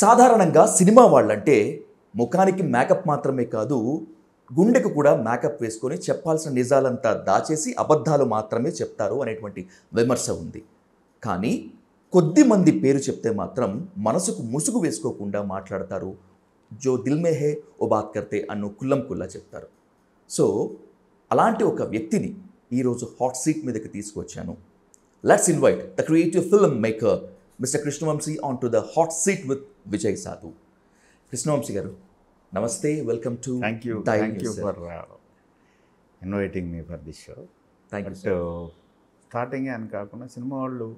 సాధారణంగా సినిమా వాళ్ళంటే ముఖానికి మేకప్ మాత్రమే కాదు, గుండెకు కూడా మేకప్ వేసుకొని చెప్పాల్సిన నిజాలంతా దాచేసి అబద్ధాలు మాత్రమే చెప్తారు అనేటువంటి విమర్శ ఉంది. కానీ కొద్దిమంది పేరు చెప్తే మాత్రం మనసుకు ముసుగు వేసుకోకుండా మాట్లాడతారు. జో దిల్మే హే ఓ బాత్ కర్తే అన్న కుల్లం కుల్లా చెప్తారు. సో అలాంటి ఒక వ్యక్తిని ఈరోజు హాట్ సీట్ మీదకి తీసుకొచ్చాను. Let's invite the creative film maker mister Krishna Vamsi on to the hot seat with Vijay Sadhu. Krishna Vamsi garu నమస్తే, welcome to. Thank you, thank you for inviting me for this show. Thank you. Starting అని కాకుండా cinema వాళ్ళు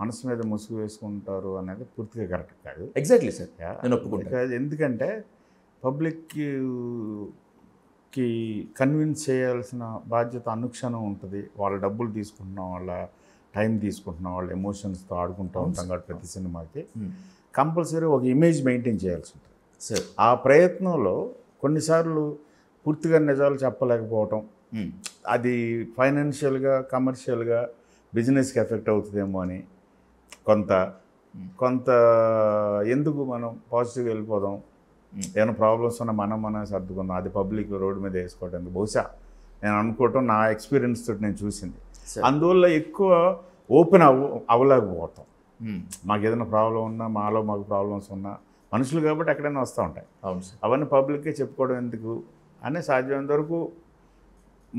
మనసు మీద ముసుగు వేసుకుంటారు అనేది పూర్తిగా కరెక్ట్ కాదు. ఎగ్జాక్ట్లీ సార్, నేను ఒప్పుకుంటాను. ఎందుకంటే పబ్లిక్కి కన్విన్స్ చేయాల్సిన బాధ్యత అనుక్షణం ఉంటుంది. వాళ్ళ డబ్బులు తీసుకుంటున్నాం, వాళ్ళ టైం తీసుకుంటున్నాం, వాళ్ళ ఎమోషన్స్తో ఆడుకుంటూ ఉంటాం. కాబట్టి ప్రతి సినిమాకి కంపల్సరీ ఒక ఇమేజ్ మెయింటైన్ చేయాల్సి ఉంటుంది. ఆ ప్రయత్నంలో కొన్నిసార్లు పూర్తిగా నిజాలు చెప్పలేకపోవటం, అది ఫైనాన్షియల్గా కమర్షియల్గా బిజినెస్కి ఎఫెక్ట్ అవుతుందేమో అని కొంత ఎందుకు మనం పాజిటివ్గా వెళ్ళిపోదాం, ఏమైనా ప్రాబ్లమ్స్ ఉన్నా మనం సర్దుకుందాం, అది పబ్లిక్ రోడ్డు మీద వేసుకోవటం బహుశా నేను అనుకోవటం, నా ఎక్స్పీరియన్స్ తోటి నేను చూసింది. అందువల్ల ఎక్కువ ఓపెన్ అవ్వలేకపోవటం. మాకు ఏదైనా ప్రాబ్లం ఉన్నా, మాలో మాకు ప్రాబ్లమ్స్ ఉన్నా మనుషులు కాబట్టి ఎక్కడైనా వస్తూ ఉంటాయి. అవన్నీ పబ్లిక్గా చెప్పుకోవడం ఎందుకు అనే సాధ్యమైనంత వరకు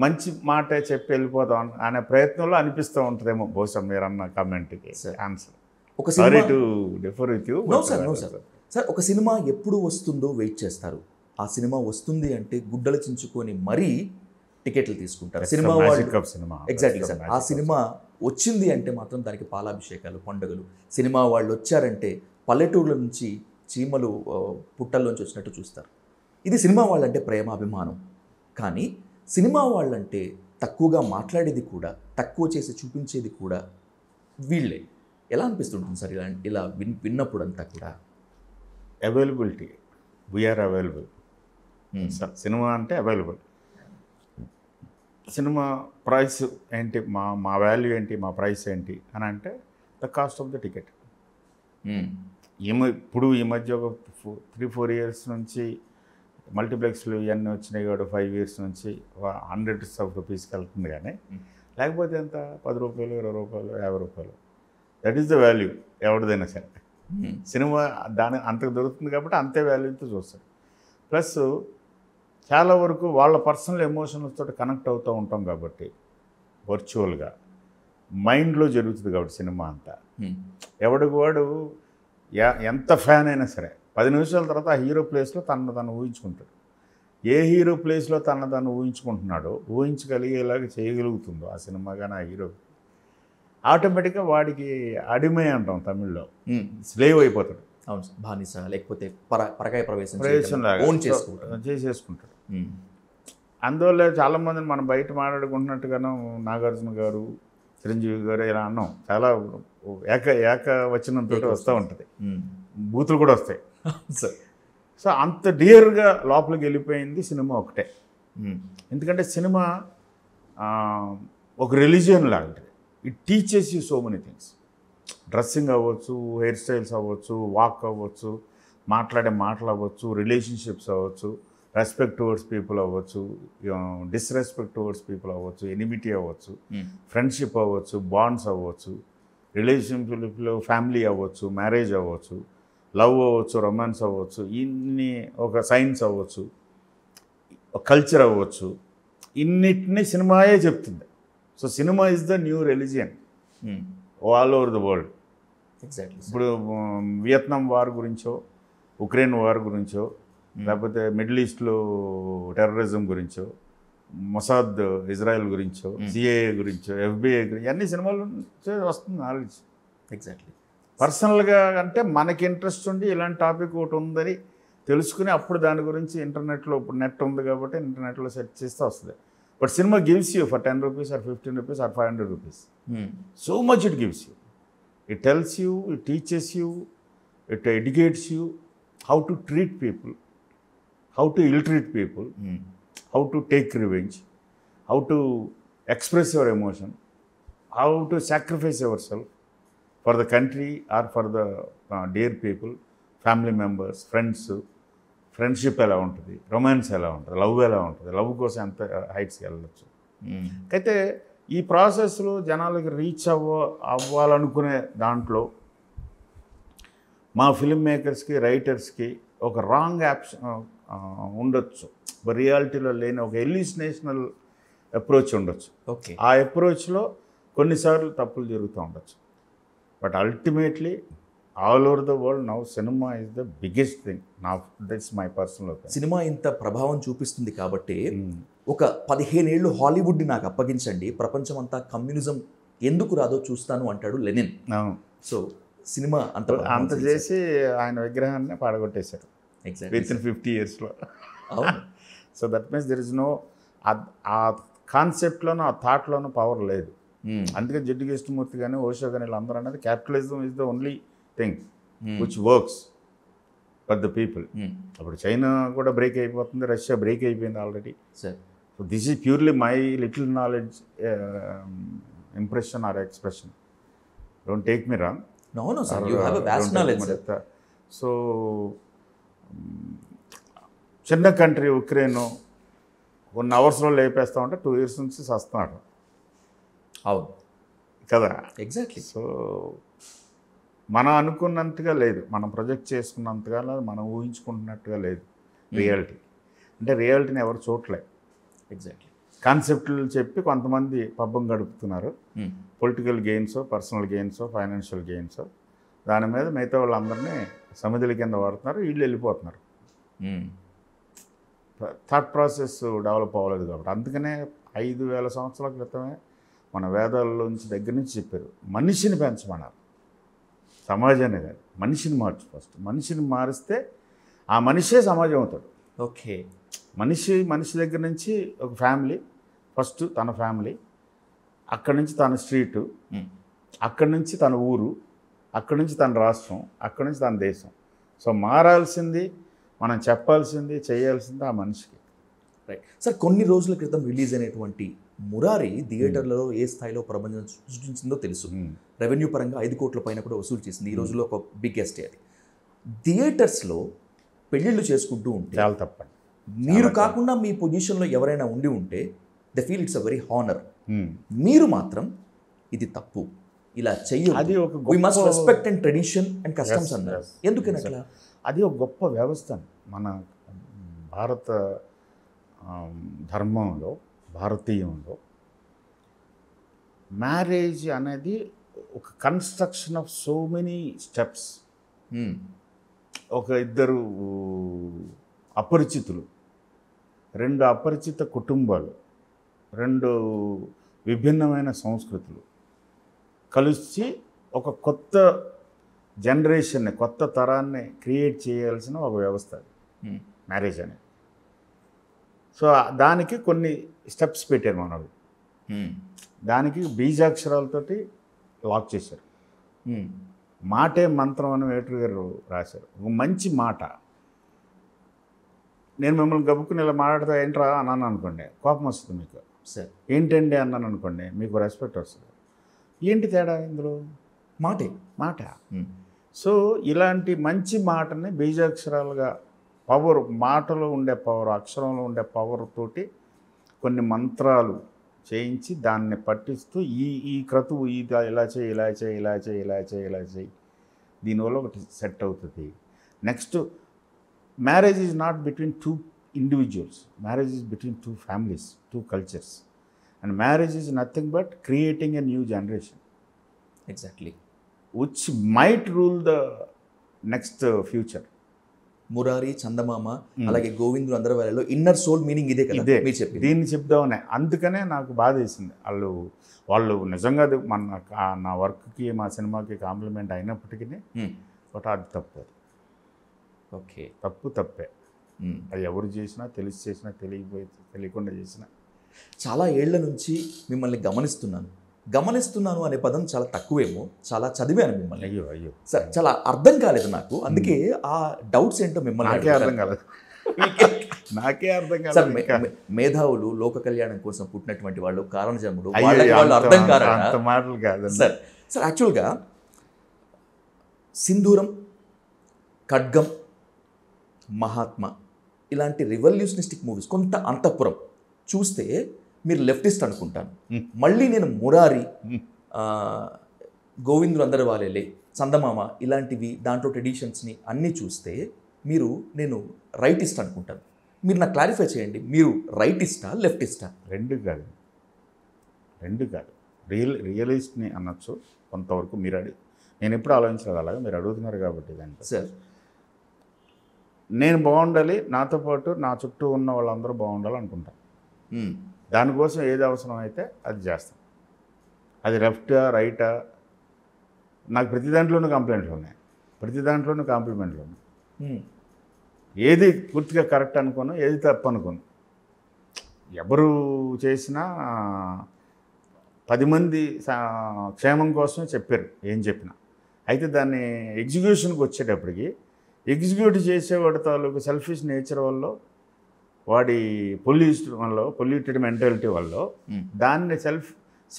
మంచి మాట చెప్పి వెళ్ళిపోతాం అనే ప్రయత్నంలో అనిపిస్తూ ఉంటుందేమో బహుశా మీరన్న కామెంట్కి ఆన్సర్. ఒక sorry to differ with you. No sir, no sir. Sir, ఒక సినిమా ఎప్పుడు వస్తుందో వెయిట్ చేస్తారు. ఆ సినిమా వస్తుంది అంటే గుడ్డలు చించుకొని మరీ టికెట్లు తీసుకుంటారు. సినిమా ఎగ్జాక్ట్లీ సార్, ఆ సినిమా వచ్చింది అంటే మాత్రం దానికి పాలాభిషేకాలు, పండుగలు. సినిమా వాళ్ళు వచ్చారంటే పల్లెటూరుల నుంచి చీమలు పుట్టల్లోంచి వచ్చినట్టు చూస్తారు. ఇది సినిమా వాళ్ళంటే ప్రేమ, అభిమానం. కానీ సినిమా వాళ్ళంటే తక్కువగా మాట్లాడేది కూడా, తక్కువ చేసి చూపించేది కూడా వీళ్ళే. ఎలా అనిపిస్తుంటుంది సార్ ఇలా విన్నప్పుడు అంతా కూడా? Availability, we are available. సినిమా అంటే అవైలబుల్. సినిమా ప్రైస్ ఏంటి, మా మా వాల్యూ ఏంటి, మా ప్రైస్ ఏంటి అని అంటే the cost of the ticket. ఈ మధ్య ఒక 3-4 ఇయర్స్ నుంచి మల్టీప్లెక్స్లు ఇవన్నీ వచ్చినాయి కాబట్టి 5 ఇయర్స్ నుంచి హండ్రెడ్స్ ఆఫ్ రూపీస్కి వెళ్తుంది. కానీ లేకపోతే ఎంత, 10 రూపాయలు, 20 రూపాయలు, 50 రూపాయలు. That is the value. ఎవరిదైనా సరే సినిమా దాని అంతకు దొరుకుతుంది కాబట్టి అంతే వాల్యూతో చూస్తారు. ప్లస్ చాలా వరకు వాళ్ళ పర్సనల్ ఎమోషన్స్తో కనెక్ట్ అవుతూ ఉంటాం కాబట్టి వర్చువల్గా మైండ్లో జరుగుతుంది కాబట్టి సినిమా అంతా. ఎవడికి వాడు ఎంత ఫ్యాన్ అయినా సరే 10 నిమిషాల తర్వాత ఆ హీరో ప్లేస్లో తను ఊహించుకుంటాడు. ఏ హీరో ప్లేస్లో తను ఊహించుకుంటున్నాడో, ఊహించగలిగేలాగా చేయగలుగుతుందో ఆ సినిమా కానీ ఆ హీరో, ఆటోమేటిక్గా వాడికి అడిమే అంటాం తమిళ్లో, స్లేవ్ అయిపోతాడు. అవును సార్, బానిస లేకపోతే పరకాయ ప్రవేశం చేసేసుకుంటాడు. అందువల్ల చాలామందిని మనం బయట మాట్లాడుకుంటున్నట్టుగాను నాగార్జున గారు, చిరంజీవి గారు ఇలా అన్నాం. చాలా ఏక వచ్చినంత వస్తూ ఉంటుంది, బూతులు కూడా వస్తాయి. సో అంత డియర్గా లోపలికి వెళ్ళిపోయింది సినిమా ఒకటే. ఎందుకంటే సినిమా ఒక రిలీజియన్ లాంటిది. It teaches you so many things. Dressing అవ్వచ్చు, హెయిర్ స్టైల్స్ అవ్వచ్చు, వాక్ అవ్వచ్చు, మాట్లాడే మాటలు అవ్వచ్చు, రిలేషన్షిప్స్ అవ్వచ్చు, రెస్పెక్ట్ టువర్డ్స్ పీపుల్ అవ్వచ్చు, డిస్రెస్పెక్ట్ టువర్డ్స్ పీపుల్ అవ్వచ్చు, ఎనిమిటీ అవ్వచ్చు, ఫ్రెండ్షిప్ అవ్వచ్చు, బాండ్స్ అవ్వచ్చు, రిలేషన్షిప్లో ఫ్యామిలీ అవ్వచ్చు, మ్యారేజ్ అవ్వచ్చు, లవ్ అవ్వచ్చు, రొమాన్స్ అవ్వచ్చు, ఇన్ని ఒక సైన్స్ అవ్వచ్చు, కల్చర్ అవ్వచ్చు, ఇన్నిటినీ సినిమాయే చెప్తుంది. So cinema is the new religion all over the world. Exactly. ఇప్పుడు వియత్నాం వార్ గురించో, ఉక్రెయిన్ వార్ గురించో, లేకపోతే మిడిల్ ఈస్ట్లో టెర్రరిజం గురించో, మొసాద్ ఇజ్రాయెల్ గురించో, సిఏఏ గురించో, ఎఫ్బిఐ గురించి అన్ని సినిమాలు వస్తుంది నాలెడ్జ్. ఎగ్జాక్ట్లీ. పర్సనల్గా అంటే మనకి ఇంట్రెస్ట్ ఉండి ఇలాంటి టాపిక్ ఒకటి ఉందని తెలుసుకుని అప్పుడు దాని గురించి ఇంటర్నెట్లో, ఇప్పుడు నెట్ ఉంది కాబట్టి ఇంటర్నెట్లో సెర్చ్ చేస్తే వస్తుంది. But cinema gives you for 10 rupees or 15 rupees or 500 rupees so much it gives you. It tells you, it teaches you, it educates you how to treat people, how to ill treat people, how to take revenge, how to express your emotion, how to sacrifice yourself for the country or for the dear people, family members, friends, friendship ఎలా ఉంటుంది, romance ఎలా ఉంటుంది, love ఎలా ఉంటుంది, love కోసం ఎంత హైట్స్కి వెళ్ళచ్చు. అయితే ఈ ప్రాసెస్లో జనాలకి రీచ్ అవ్వాలనుకునే దాంట్లో మా ఫిల్మ్ మేకర్స్కి, రైటర్స్కి ఒక రాంగ్ యాప్షన్ ఉండొచ్చు, రియాలిటీలో లేని ఒక ఎల్యూసినేషనల్ అప్రోచ్ ఉండొచ్చు. ఓకే, ఆ అప్రోచ్లో కొన్నిసార్లు తప్పులు జరుగుతూ ఉండొచ్చు. But ultimately all over the world now cinema is the biggest thing. నా that's my personal opinion. Cinema ఇంత ప్రభావం చూపిస్తుంది కాబట్టి ఒక 15 ఏళ్ళు హాలీవుడ్ని నాకు అప్పగించండి, ప్రపంచం అంతా కమ్యూనిజం ఎందుకు రాదో చూస్తాను అంటాడు లెనిన్. సో సినిమా అంత చేసి ఆయన విగ్రహాన్ని పాడగొట్టేశారు విత్ ఇన్ 50 ఇయర్స్లో. So that means there is no, ఆ కాన్సెప్ట్లోనూ ఆ థాట్లోనూ పవర్ లేదు. అందుకే జడ్డు కృష్ణమూర్తి కానీ, ఓషో కానీ వీళ్ళందరూ అనేది capitalism is the only thing which works for the people. అప్పుడు చైనా కూడా బ్రేక్ అయిపోతుంది, రష్యా బ్రేక్ అయిపోయింది already. So this is purely my little knowledge, impression or expression. Don't take me wrong. No, sir, you have a vast knowledge. So, చిన్న country Ukraine 1 అవర్స్లో లేపేస్తా ఉంటే 2 years నుంచి వస్తున్నాడు. అవును కదా, ఎగ్జాక్ట్లీ. సో మనం అనుకున్నంతగా లేదు, మనం ప్రొజెక్ట్ చేసుకున్నంతగా, మనం ఊహించుకుంటున్నట్టుగా లేదు రియాలిటీ. అంటే రియాలిటీని ఎవరు చూడలేదు. ఎగ్జాక్ట్లీ. కాన్సెప్ట్లు చెప్పి కొంతమంది పబ్బం గడుపుతున్నారు, పొలిటికల్ గెయిన్సో, పర్సనల్ గెయిన్సో, ఫైనాన్షియల్ గెయిన్సో. దాని మీద మిగతా వాళ్ళందరినీ సమిధుల కింద వాడుతున్నారు, వీళ్ళు వెళ్ళిపోతున్నారు. థాట్ ప్రాసెస్ డెవలప్ అవ్వలేదు కాబట్టి. అందుకనే 5000 సంవత్సరాల క్రితమే మన వేదాల్లోంచి దగ్గర నుంచి చెప్పారు, మనిషిని పెంచమన్నారు, సమాజాన్ని కాదు. మనిషిని మార్చు ఫస్ట్. మనిషిని మారిస్తే ఆ మనిషే సమాజం అవుతాడు. ఓకే, మనిషి దగ్గర నుంచి ఒక ఫ్యామిలీ, ఫస్ట్ తన ఫ్యామిలీ, అక్కడి నుంచి తన స్ట్రీటు, అక్కడి నుంచి తన ఊరు, అక్కడి నుంచి తన రాష్ట్రం, అక్కడి నుంచి తన దేశం. సో మారాల్సింది, మనం చెప్పాల్సింది, చేయాల్సింది ఆ మనిషికి. రైట్ సార్, కొన్ని రోజుల క్రితం రిలీజ్ అయినటువంటి మురారి థియేటర్లలో ఏ స్థాయిలో ప్రపంచం సృష్టించిందో తెలుసు. రెవెన్యూ పరంగా 5 కోట్ల పైన కూడా వసూలు చేసింది. ఈ రోజులో ఒక బిగ్గెస్ట్. అది థియేటర్స్లో పెళ్ళిళ్ళు చేసుకుంటూ ఉంటే చాలా తప్పండి. మీరు కాకుండా మీ పొజిషన్లో ఎవరైనా ఉండి ఉంటే the feel it's a very honour. మీరు మాత్రం ఇది తప్పు, ఇలా చెయ్యాలి, we must respect and tradition and customs అన్నారు. ఎందుకనట్లా? అది ఒక గొప్ప వ్యవస్థ. మన భారత ధర్మంలో, భారతీయంలో మ్యారేజ్ అనేది ఒక construction of so many steps. ఒక ఇద్దరు అపరిచితులు, 2 అపరిచిత కుటుంబాలు, 2 విభిన్నమైన సంస్కృతులు కలిసి ఒక కొత్త జనరేషన్ని, కొత్త తరాన్ని క్రియేట్ చేయాల్సిన ఒక వ్యవస్థ అది మ్యారేజ్ అనేది. సో దానికి కొన్ని స్టెప్స్ పెట్టారు మనోడు, దానికి బీజాక్షరాలతోటి లాక్ చేశారు. మాటే మంత్రం అని వేటూరి గారు రాశారు. ఒక మంచి మాట, నేను మిమ్మల్ని గబుక్కుని ఇలా మాట్లాడితే ఏంట్రా అన్నాను అనుకోండి, కోపం వస్తుంది మీకు. సరే ఏంటండి అన్నాను అనుకోండి, మీకు రెస్పెక్ట్ వస్తుంది. ఏంటి తేడా ఇందులో? మాట. సో ఇలాంటి మంచి మాటని బీజాక్షరాలుగా, పవర్ మాటలో ఉండే పవర్, అక్షరంలో ఉండే పవర్ తోటి కొన్ని మంత్రాలు చేయించి దాన్ని పట్టిస్తూ ఈ ఈ క్రతువు ఇలా చేయి, దీనివల్ల ఒకటి సెట్ అవుతుంది. Next, marriage is not between 2 individuals. Marriage is between 2 families, 2 cultures. And marriage is nothing but creating a new generation. Exactly. Which might rule the next future. Murari, Chandamama, alage Govindu andarvallo inner soul meaning ide kada meer cheppindi. Deenni chepdavane. Andukane naaku baadesindi. Vallu nijanga na work ki, ma cinema ki compliment ainappatiki but adi tappu. Okay, తప్పే. అది ఎవరు చేసినా, తెలిసి చేసినా, తెలియకుండా చేసినా. చాలా ఏళ్ల నుంచి మిమ్మల్ని గమనిస్తున్నాను అనే పదం చాలా తక్కువేమో. చాలా చదివాను మిమ్మల్ని. అయ్యో సార్, చాలా అర్థం కాలేదు నాకు. అందుకే ఆ డౌట్స్ ఏంటో మిమ్మల్ని నాకే అర్థం కాలేదు. మేధావులు, లోక కళ్యాణం కోసం పుట్టినటువంటి వాళ్ళు, కారణజన్ములు, వాళ్ళు అర్థం కారణాలు కాదు సార్. యాక్చువల్గా సింధూరం, ఖడ్గం, మహాత్మా ఇలాంటి రివల్యూషనిస్టిక్ మూవీస్, కొంత అంతఃపురం చూస్తే మీరు లెఫ్టిస్ట్ అనుకుంటాను. మళ్ళీ నేను మురారి, గోవిందులు అందరి వాళ్ళే, చందమామ ఇలాంటివి దాంట్లో ట్రెడిషన్స్ని అన్నీ చూస్తే మీరు నేను రైటిస్ట్ అనుకుంటాను. మీరు నాకు క్లారిఫై చేయండి, మీరు రైటిస్టా లెఫ్టిస్టా? రెండు కాదు రియలిస్ట్ని అనొచ్చు కొంతవరకు. మీరు నేను ఎప్పుడు ఆలోచించలేదు అలాగా, మీరు అడుగుతున్నారు కాబట్టి దాంట్లో సార్ నేను బాగుండాలి, నాతో పాటు నా చుట్టూ ఉన్న వాళ్ళందరూ బాగుండాలి అనుకుంటాను. దానికోసం ఏది అవసరం అయితే అది చేస్తాను. అది లెఫ్టా రైటా, నాకు ప్రతి దాంట్లోనూ కంప్లైంట్లు ఉన్నాయి, ప్రతి దాంట్లోనూ కాంప్లిమెంట్లు ఉన్నాయి. ఏది పూర్తిగా కరెక్ట్ అనుకోను, ఏది తప్పు అనుకోను. ఎవరు చేసినా 10 మంది క్షేమం కోసమే చెప్పారు ఏం చెప్పినా. అయితే దాన్ని ఎగ్జిక్యూషన్కి వచ్చేటప్పటికి ఎగ్జిక్యూట్ చేసేవాడి తాలూకు సెల్ఫిష్ నేచర్ వల్ల, వాడి పొల్యూటెడ్ మెంటాలిటీ వల్ల దాన్ని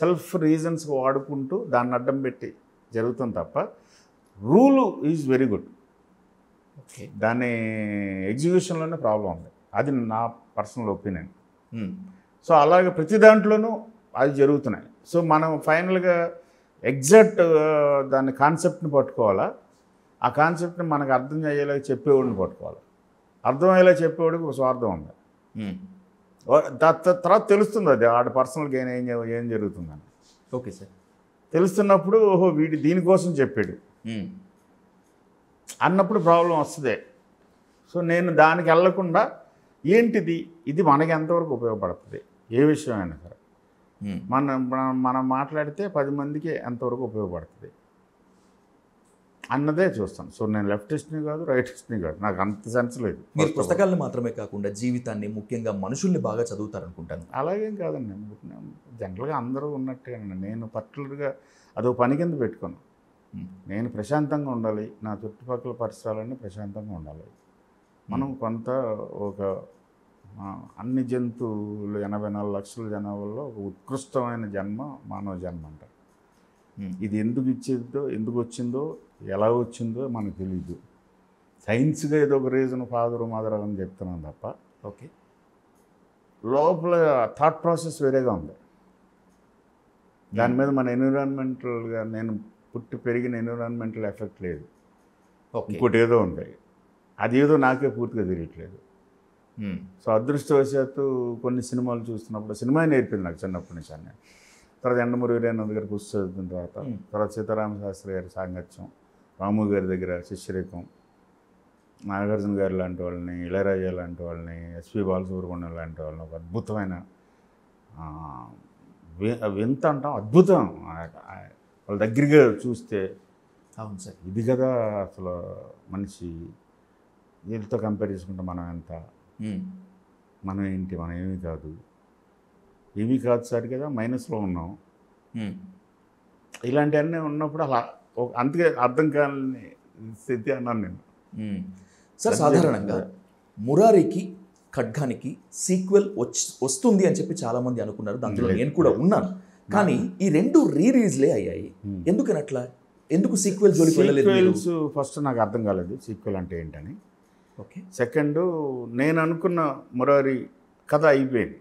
సెల్ఫ్ రీజన్స్కి వాడుకుంటూ దాన్ని అడ్డం పెట్టి జరుగుతుంది తప్ప, rule is very good. Okay, దాని ఎగ్జిక్యూషన్లోనే ప్రాబ్లం ఉంది, అది నా పర్సనల్ ఒపీనియన్. సో అలాగే ప్రతి దాంట్లోనూ అది జరుగుతున్నాయి. సో మనం ఫైనల్గా ఎగ్జాక్ట్ దాని కాన్సెప్ట్ని పట్టుకోవాలా, ఆ కాన్సెప్ట్ని మనకు అర్థం అయ్యేలా చెప్పేవాడిని పట్టుకోవాలి. అర్థమయ్యేలా చెప్పేవాడికి ఒక స్వార్థం ఉంది, తర్వాత తెలుస్తుంది అది ఆడ పర్సనల్గా ఏం జరుగుతుందని. ఓకే సార్, తెలుస్తున్నప్పుడు ఓహో వీడి దీనికోసం చెప్పాడు అన్నప్పుడు ప్రాబ్లం వస్తుంది. సో నేను దానికి వెళ్ళకుండా ఏంటిది, ఇది మనకి ఎంతవరకు ఉపయోగపడుతుంది, ఏ విషయమైనా సరే మనం మాట్లాడితే 10 మందికి ఎంతవరకు ఉపయోగపడుతుంది అన్నదే చూస్తాను. సో నేను లెఫ్టిస్ట్ని కాదు, రైటిస్ట్ని కాదు, నాకు అంత సెన్స్ లేదు. మీరు పుస్తకాలను మాత్రమే కాకుండా జీవితాన్ని, ముఖ్యంగా మనుషుల్ని బాగా చదువుతారనుకుంటాను. అలాగేం కాదండి, జనరల్గా అందరూ ఉన్నట్టుగానండి. నేను పర్టికులర్గా అదో పని కింద పెట్టుకోను. నేను ప్రశాంతంగా ఉండాలి, నా చుట్టుపక్కల పరిసరాలన్నీ ప్రశాంతంగా ఉండాలి. మనం కొంత ఒక అన్ని జంతువులు 84 లక్షల జనాభాలో ఒక ఉత్కృష్టమైన జన్మ మానవ జన్మ అంటారు. ఇది ఎందుకు వచ్చిందో ఎలా వచ్చిందో మనకు తెలియదు. సైన్స్గా ఏదో ఒక రీజన్ ఫాదరు మదర్ అని చెప్తున్నాను తప్ప, ఓకే లోపల థాట్ ప్రాసెస్ వేరేగా ఉంది. దాని మీద మన ఎన్విరాన్మెంటల్గా, నేను పుట్టి పెరిగిన ఎన్విరాన్మెంటల్ ఎఫెక్ట్ లేదు, ఇంకోటి ఏదో ఉంది, అది ఏదో నాకే పూర్తిగా తెలియట్లేదు. సో అదృష్టవశాత్తు కొన్ని సినిమాలు చూస్తున్నప్పుడు, సినిమా నేర్పింది నాకు చిన్నప్పటి నుంచి అన్నీ, తర్వాత ఎండమూరి వీరేంద్రనాథ్ గారి పుస్తకం చదివిన తర్వాత సీతారామ శాస్త్రి గారి సాంగత్యం, రాము గారి దగ్గర శిష్యరేకం, నాగార్జున గారు లాంటి వాళ్ళని, ఇళయరాజా లాంటి వాళ్ళని, ఎస్పి బాలసుబ్రహ్మణ్యం లాంటి వాళ్ళని, ఒక అద్భుతమైన వింత అంటాం అద్భుతం వాళ్ళ దగ్గరగా చూస్తే, అవును సార్ ఇది కదా అసలు మనిషి, వీళ్ళతో కంపేర్ చేసుకుంటే మనం ఎంత, మనం ఏంటి, మనం ఏమీ కాదు సార్ కదా, మైనస్లో ఉన్నాం, ఇలాంటివన్నీ ఉన్నప్పుడు అలా అంతే అర్థం కాని స్థితి అన్నాను నేను. సార్ సాధారణంగా మురారికి ఖడ్గానికి సీక్వెల్ వస్తుంది అని చెప్పి చాలామంది అనుకున్నారు, దాంట్లో నేను కూడా ఉన్నాను. కానీ ఈ రెండు రీలీజ్లే అయ్యాయి, ఎందుకని అట్లా, ఎందుకు సీక్వెల్ జోలికి వెళ్ళలేదు? ఫస్ట్ నాకు అర్థం కాలేదు సీక్వెల్ అంటే ఏంటని. ఓకే, సెకండ్ నేను అనుకున్న మురారి కథ అయిపోయింది.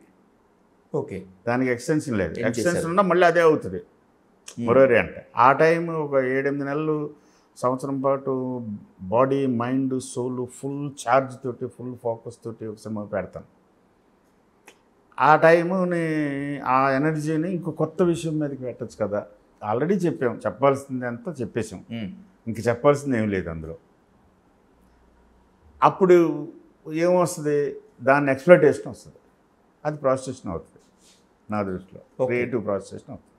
ఓకే, దానికి ఎక్స్టెన్షన్ లేదు, ఎక్స్టెన్షన్ ఉన్నా మళ్ళీ అదే అవుతుంది మురారి అంటే. ఆ టైం ఒక 7-8 నెలలు సంవత్సరం పాటు body mind soul full charge తోటి ఫుల్ ఫోకస్ తోటి ఒక సినిమా పెడతాను. ఆ టైముని ఆ ఎనర్జీని ఇంకో కొత్త విషయం మీదకి పెట్టచ్చు కదా, ఆల్రెడీ చెప్పాం, చెప్పాల్సింది అంతా చెప్పేసాం, ఇంక చెప్పాల్సింది ఏం లేదు అందులో. అప్పుడు ఏమొస్తుంది, దాన్ని ఎక్స్‌ప్లాయిటేషన్ వస్తుంది, అది ప్రాసెషన్ అవుతుంది నా దృష్టిలో, క్రియేటివ్ ప్రాసెషన్ అవుతుంది.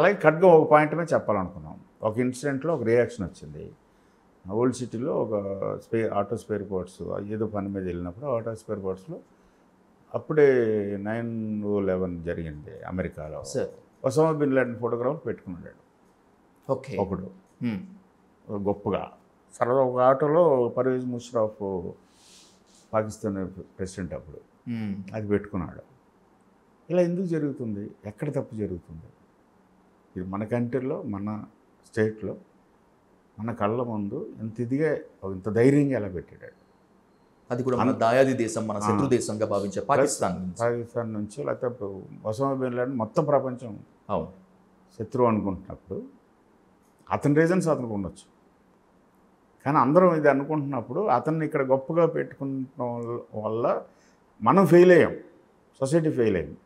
అలాగే ఖడ్గం ఒక పాయింట్ మీద చెప్పాలనుకున్నాం, ఒక ఇన్సిడెంట్లో ఒక రియాక్షన్ వచ్చింది. ఓల్డ్ సిటీలో ఒక ఆటో స్పేర్ పార్ట్స్ ఏదో పని మీద వెళ్ళినప్పుడు ఆటో స్పేర్ పార్ట్స్లో అప్పుడే 9/11 జరిగింది అమెరికాలో. ఒసామా బిన్ లాడెన్ ఫోటోగ్రాఫ్ పెట్టుకున్నాడు ఒకడు గొప్పగా. సరదా ఒక ఆటోలో పర్వేజ్ ముషరఫ్ పాకిస్తాన్ ప్రెసిడెంట్ అప్పుడు అది పెట్టుకున్నాడు. ఇలా ఎందుకు జరుగుతుంది, ఎక్కడ తప్పు జరుగుతుంది, ఇది మన కంట్రీలో మన స్టేట్లో మన కళ్ళ ముందు ఇంత ఇదిగా ఇంత ధైర్యంగా ఎలా పెట్టాడు. అది కూడా మన దాయాది దేశం, మన శత్రు దేశంగా భావించే పాకిస్తాన్, పాకిస్తాన్ నుంచి లేకపోతే ఒసామా బిన్ లాడెన్ మొత్తం ప్రపంచం అవును శత్రువు అనుకుంటున్నప్పుడు అతని రీజన్స్ అతనికి ఉండొచ్చు, కానీ అందరం ఇది అనుకుంటున్నప్పుడు అతన్ని ఇక్కడ గొప్పగా పెట్టుకుంటాం వల్ల మనం ఫెయిల్ అయ్యాం, సొసైటీ ఫెయిల్ అయ్యింది.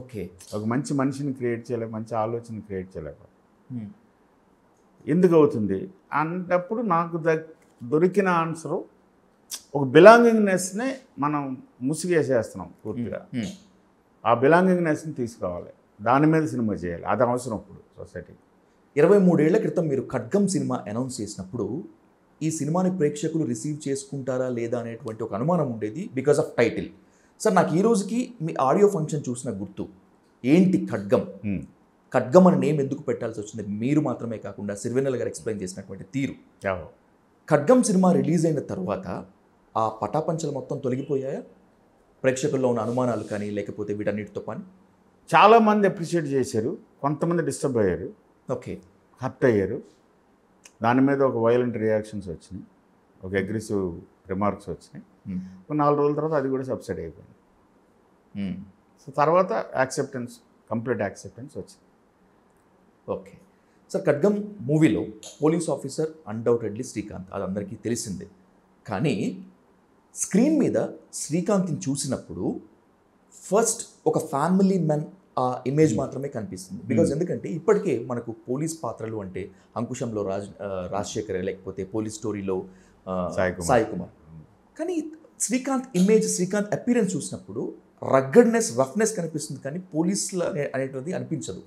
ఓకే, ఒక మంచి మనిషిని క్రియేట్ చేయలేక, మంచి ఆలోచన క్రియేట్ చేయలేక ఎందుకు అవుతుంది అన్నప్పుడు నాకు దొరికిన ఆన్సరు ఒక బిలాంగింగ్నెస్నే మనం ముసిగేసేస్తున్నాం పూర్తిగా. ఆ బిలాంగింగ్నెస్ని తీసుకురావాలి, దాని మీద సినిమా చేయాలి, అది అవసరం ఇప్పుడు సొసైటీకి. 23 ఏళ్ల క్రితం మీరు ఖడ్గం సినిమా అనౌన్స్ చేసినప్పుడు ఈ సినిమాని ప్రేక్షకులు రిసీవ్ చేసుకుంటారా లేదా అనేటువంటి ఒక అనుమానం ఉండేది బికాస్ ఆఫ్ టైటిల్. సార్, నాకు ఈ రోజుకి మీ ఆడియో ఫంక్షన్ చూసిన గుర్తు, ఏంటి ఖడ్గం, ఖడ్గం అనే నేమ్ ఎందుకు పెట్టాల్సి వచ్చింది, మీరు మాత్రమే కాకుండా సిరివెన్నెల గారు ఎక్స్ప్లెయిన్ చేసినటువంటి తీరు. ఖడ్గం సినిమా రిలీజ్ అయిన తర్వాత ఆ పటాపంచలు మొత్తం తొలగిపోయాయా ప్రేక్షకుల్లో ఉన్న అనుమానాలు కానీ లేకపోతే వీటన్నిటితో పని? చాలామంది అప్రిషియేట్ చేశారు, కొంతమంది డిస్టర్బ్ అయ్యారు, ఓకే హర్ట్ అయ్యారు, దాని మీద ఒక వైలెంట్ రియాక్షన్స్ వచ్చినాయి, ఒక అగ్రెసివ్ రిమార్క్స్ వచ్చినాయి. 4 రోజుల తర్వాత అది కూడా సబ్సైడ్ అయిపోయింది. సో తర్వాత యాక్సెప్టెన్స్, కంప్లీట్ యాక్సెప్టెన్స్ వచ్చింది. ఓకే సార్, ఖడ్గం మూవీలో పోలీస్ ఆఫీసర్ అన్డౌటెడ్లీ శ్రీకాంత్, అది అందరికీ తెలిసిందే, కానీ స్క్రీన్ మీద శ్రీకాంత్ని చూసినప్పుడు ఫస్ట్ ఒక ఫ్యామిలీ మ్యాన్ ఆ ఇమేజ్ మాత్రమే కనిపిస్తుంది. బికాజ్ ఎందుకంటే ఇప్పటికే మనకు పోలీస్ పాత్రలు అంటే అంకుశంలో రాజశేఖర్, లేకపోతే పోలీస్ స్టోరీలో సాయి కుమార్, కానీ శ్రీకాంత్ ఇమేజ్, శ్రీకాంత్ అపీరెన్స్ చూసినప్పుడు రగ్గడ్నెస్, రఫ్నెస్ కనిపిస్తుంది, కానీ పోలీసులు అనేటువంటిది అనిపించదు.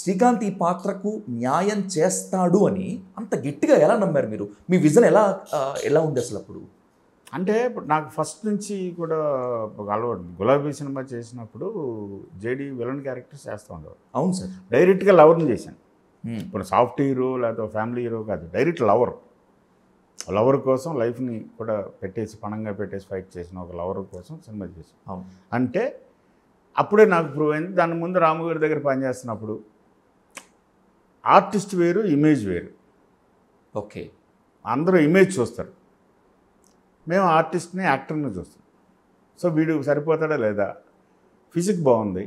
శ్రీకాంత్ ఈ పాత్రకు న్యాయం చేస్తాడు అని అంత గట్టిగా ఎలా నమ్మారు మీరు? మీ విజన్ ఎలా ఉంది అసలు అప్పుడు? అంటే నాకు ఫస్ట్ నుంచి కూడా ఒక అలవాటు, గులాబీ సినిమా చేసినప్పుడు జేడీ విలన్ క్యారెక్టర్ చేస్తూ ఉండేవారు. అవును సార్, డైరెక్ట్గా లవర్ని చేశాను. ఇప్పుడు సాఫ్ట్ హీరో లేకపోతే ఫ్యామిలీ హీరో కాదు, డైరెక్ట్ లవర్, లవర్ కోసం లైఫ్ని కూడా పెట్టేసి పణంగా పెట్టేసి ఫైట్ చేసిన ఒక లవర్ కోసం సినిమా చేసాను. అంటే అప్పుడే నాకు ప్రూవ్ అయింది. దాని ముందు రాము గారి దగ్గర పనిచేస్తున్నప్పుడు ఆర్టిస్ట్ వేరు, ఇమేజ్ వేరు. ఓకే, అందరూ ఇమేజ్ చూస్తారు, మేము ఆర్టిస్ట్ని, యాక్టర్ని చూస్తాం. సో వీడు సరిపోతాడా లేదా, ఫిజిక్ బాగుంది,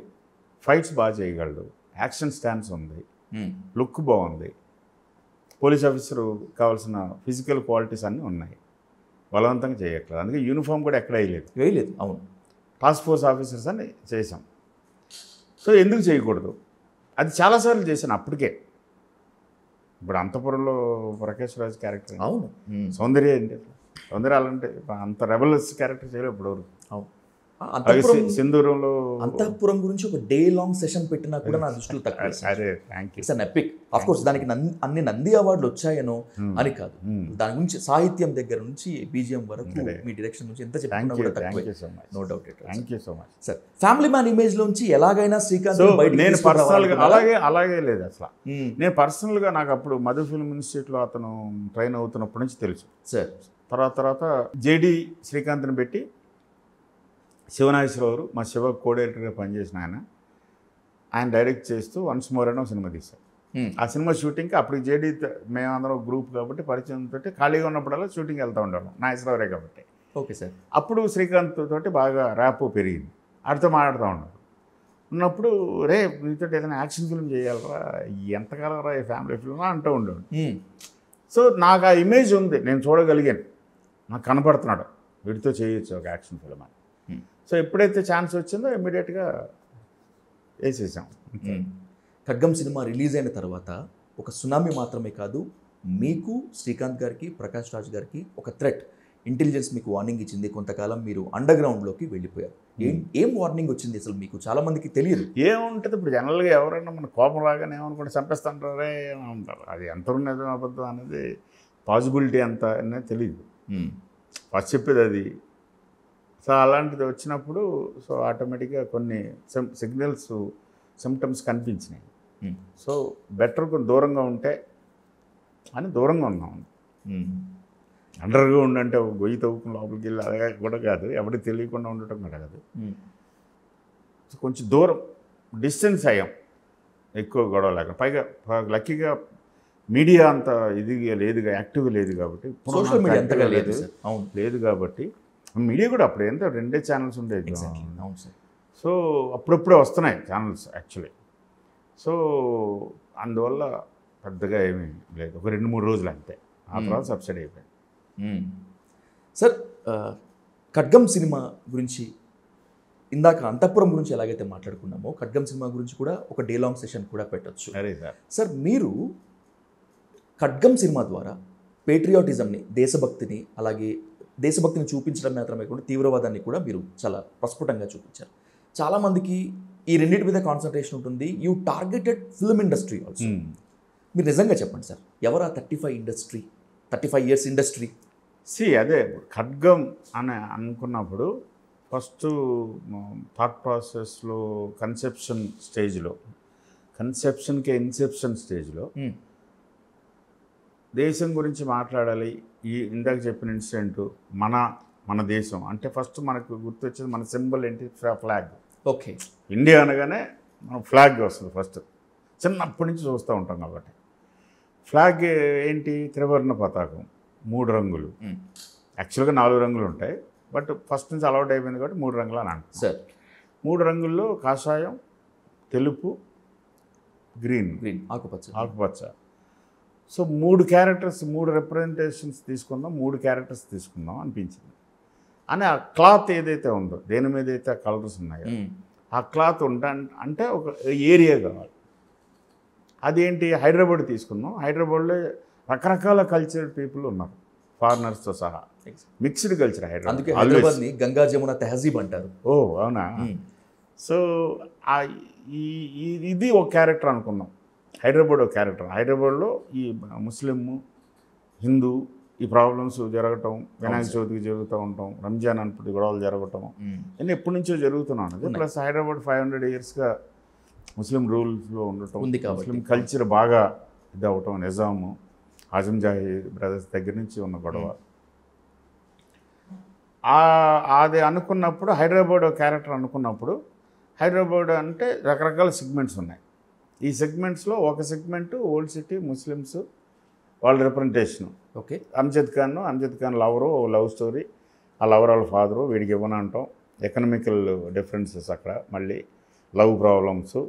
ఫైట్స్ బాగా చేయగలడు, యాక్షన్ స్టాన్స్ ఉంది, లుక్ బాగుంది, పోలీస్ ఆఫీసరు కావాల్సిన ఫిజికల్ క్వాలిటీస్ అన్నీ ఉన్నాయి, బలవంతంగా చేయట్లేదు, అందుకే యూనిఫామ్ కూడా ఎక్కడ వేయలేదు. అవును, టాస్క్ ఫోర్స్ ఆఫీసర్స్ అని చేసాం. సో ఎందుకు చేయకూడదు, అది చాలాసార్లు చేశాను అప్పటికే. ఇప్పుడు అంతపురంలో ప్రకాష్ రాజ్ క్యారెక్టర్, అవును సౌందర్య ఏంటి, సౌందర్య అంటే అంత రెబల్స్ క్యారెక్టర్ చేయలేదు ఇప్పటివరకు. అవును, సింధూరంలో అంతఃపురం గురించి ఒక డే లాంగ్ సెషన్ పెట్టినా కూడా నా దృష్టిలో తక్కువ. దానికి అన్ని నంది అవార్డులు వచ్చాయనో అని కాదు, దాని గురించి సాహిత్యం దగ్గర నుంచి బీజిఎం వరకు మీ డైరెక్షన్ నుంచి ఎంత చెప్పాను. సార్, ఫ్యామిలీ మ్యాన్ ఇమేజ్ లోంచి ఎలాగైనా శ్రీకాంత్ నేను పర్సనల్ గా అలాగే లేదు అసలు. నేను పర్సనల్ గా నాకు అప్పుడు మధు ఫిల్మ్ ఇన్స్టిట్యూట్ లో అతను ట్రైన్ అవుతున్నప్పటి నుంచి తెలుసు సార్. తర్వాత జేడి శ్రీకాంత్ని పెట్టి శివనాగేశ్వరరావు, మా శివ కోడైరెక్టర్గా పనిచేసిన ఆయన డైరెక్ట్ చేస్తూ వన్స్ మోర్ అని ఒక సినిమా తీశారు. ఆ సినిమా షూటింగ్కి అప్పుడు జేడీ మేమందరం గ్రూప్ కాబట్టి పరిచయంతో ఖాళీగా ఉన్నప్పుడల్లా షూటింగ్ వెళ్తూ ఉండేవాళ్ళం, నాగేశ్వరరావురే కాబట్టి. ఓకే సార్, అప్పుడు శ్రీకాంత్ తోటి బాగా ర్యాప్ పెరిగింది, ఆడితో మాట్లాడుతూ ఉన్నారు. ఉన్నప్పుడు రే నీతో ఏదైనా యాక్షన్ ఫిల్మ్ చేయాలరా, ఎంతకాలం రా ఈ ఫ్యామిలీ ఫిల్మ్ అంటూ ఉండేవాడు. సో నాకు ఆ ఇమేజ్ ఉంది, నేను చూడగలిగాను, నాకు కనపడుతున్నాడు వీడితో చేయొచ్చు ఒక యాక్షన్ ఫిల్మ్ అని. సో ఎప్పుడైతే ఛాన్స్ వచ్చిందో ఇమ్మీడియట్గా వేసేసాం. ఖడ్గం సినిమా రిలీజ్ అయిన తర్వాత ఒక సునామీ మాత్రమే కాదు, మీకు, శ్రీకాంత్ గారికి, ప్రకాష్ రాజ్ గారికి ఒక థ్రెట్, ఇంటెలిజెన్స్ మీకు వార్నింగ్ ఇచ్చింది, కొంతకాలం మీరు అండర్ గ్రౌండ్లోకి వెళ్ళిపోయారు. ఏం వార్నింగ్ వచ్చింది అసలు మీకు? చాలామందికి తెలియదు ఏముంటుంది. ఇప్పుడు జనరల్గా ఎవరైనా మన కోపం రాగానే ఏమనుకుంటే చంపేస్తుంటారే ఏమంటారు, అది ఎంత ఉన్నదో అబద్ధం అనేది పాసిబిలిటీ ఎంత అనేది తెలియదు ఫస్ట్ చెప్పేది అది. సో అలాంటిది వచ్చినప్పుడు సో ఆటోమేటిక్గా కొన్ని సిగ్నల్స్, సిమ్టమ్స్ కనిపించినాయి. సో బెటర్ కొంచెం దూరంగా ఉంటే అని దూరంగా ఉన్నాం. అండర్గా ఉండంటే గొయ్యి తవ్వుకుని లోపలికి వెళ్ళి అదే కూడా కాదు, ఎవరికి తెలియకుండా ఉండటం కూడా కాదు. సో కొంచెం దూరం డిస్టెన్స్ అయ్యాం, ఎక్కువ గొడవ లేకుండా. పైగా లక్కీగా మీడియా అంత ఇదిగా లేదుగా, యాక్టివ్గా లేదు కాబట్టి, సోషల్ మీడియా అంతగా లేదు సార్. అవును లేదు కాబట్టి మీడియా కూడా అప్పుడు ఎంత రెండే ఛానల్స్ ఉండేది. అవును సార్. సో అప్పుడప్పుడే వస్తున్నాయి ఛానల్స్ యాక్చువల్లీ. సో అందువల్ల పెద్దగా ఏమీ లేదు, ఒక 2-3 రోజులు అంతే, ఆ తర్వాత సబ్సిడీ అయిపోయింది. సార్ ఖడ్గం సినిమా గురించి ఇందాక అంతఃపురం గురించి ఎలాగైతే మాట్లాడుకున్నామో ఖడ్గం సినిమా గురించి కూడా ఒక డే లాంగ్ సెషన్ కూడా పెట్టచ్చు. అరే సార్, మీరు ఖడ్గం సినిమా ద్వారా పేట్రియాటిజంని, దేశభక్తిని, అలాగే దేశభక్తిని చూపించడం మాత్రమే కాకుండా తీవ్రవాదాన్ని కూడా మీరు చాలా ప్రస్ఫుటంగా చూపించారు. చాలామందికి ఈ రెండింటి మీద కాన్సన్ట్రేషన్ ఉంటుంది. You targeted film industry also. మీరు నిజంగా చెప్పండి సార్, ఎవరు ఆ 35 ఇయర్స్ ఇండస్ట్రీ? సి అదే ఖడ్గం అని అనుకున్నప్పుడు ఫస్ట్ థాట్ ప్రాసెస్లో కన్సెప్షన్కి ఇన్సెప్షన్ స్టేజ్లో దేశం గురించి మాట్లాడాలి. ఈ ఇందాక చెప్పిన ఇన్సిడెంట్ మన దేశం అంటే ఫస్ట్ మనకు గుర్తొచ్చేది మన సింబల్ ఏంటి, ఫ్లాగ్. ఓకే, ఇండియా అనగానే మనం ఫ్లాగ్ వస్తుంది ఫస్ట్, చిన్నప్పటి నుంచి చూస్తూ ఉంటాం కాబట్టి. ఫ్లాగ్ ఏంటి? త్రివర్ణ పతాకం, 3 రంగులు. యాక్చువల్గా 4 రంగులు ఉంటాయి, బట్ ఫస్ట్ నుంచి అలవాటు అయిపోయింది కాబట్టి 3 రంగులు అని అంటారు సార్. 3 రంగుల్లో కాషాయం, తెలుపు, గ్రీన్ ఆకుపచ్చ. సో 3 క్యారెక్టర్స్, 3 రిప్రజెంటేషన్స్ తీసుకుందాం, 3 క్యారెక్టర్స్ తీసుకుందాం అనిపించింది. అని ఆ క్లాత్ ఏదైతే ఉందో, దేని మీద అయితే ఆ కలర్స్ ఉన్నాయో ఆ క్లాత్ అంటే ఒక ఏరియా కావాలి. అదేంటి? హైదరాబాద్ తీసుకుందాం. హైదరాబాద్లో రకరకాల కల్చరల్ పీపుల్ ఉన్నారు, ఫారినర్స్తో సహా మిక్స్డ్ కల్చర్ హైదరాబాద్. గంగా జమున తెహజీబ్ అంటారు. ఓ అవునా. సో ఇది ఒక క్యారెక్టర్ అనుకున్నాం, హైదరాబాద్ ఒక క్యారెక్టర్. హైదరాబాద్లో ఈ ముస్లిం, హిందూ ఈ ప్రాబ్లమ్స్ జరగటం, వినాయక చవితికి జరుగుతూ ఉంటాం, రంజాన్ అన్నప్పుడు గొడవలు జరగటం, నేను ఎప్పటి నుంచో జరుగుతున్నాను. ప్లస్ హైదరాబాద్ 500 ఇయర్స్గా ముస్లిం రూల్స్లో ఉండటం, ముస్లిం కల్చర్ బాగా ఇది అవ్వటం, నిజాము ఆజం జాహీర్ బ్రదర్స్ దగ్గర నుంచి ఉన్న గొడవ. అది అనుకున్నప్పుడు హైదరాబాద్ క్యారెక్టర్ అనుకున్నప్పుడు హైదరాబాద్ అంటే రకరకాల సెగ్మెంట్స్ ఉన్నాయి. ఈ సెగ్మెంట్స్లో ఒక సెగ్మెంట్ ఓల్డ్ సిటీ ముస్లిమ్స్, వాళ్ళ representation. Okay, Amjad Khan lover, love story, ఆ లవర్ వాళ్ళ ఫాదరు, వీడికి ఇవ్వనంటాం, ఎకనామికల్ డిఫరెన్సెస్ అక్కడ, మళ్ళీ లవ్ ప్రాబ్లమ్స్,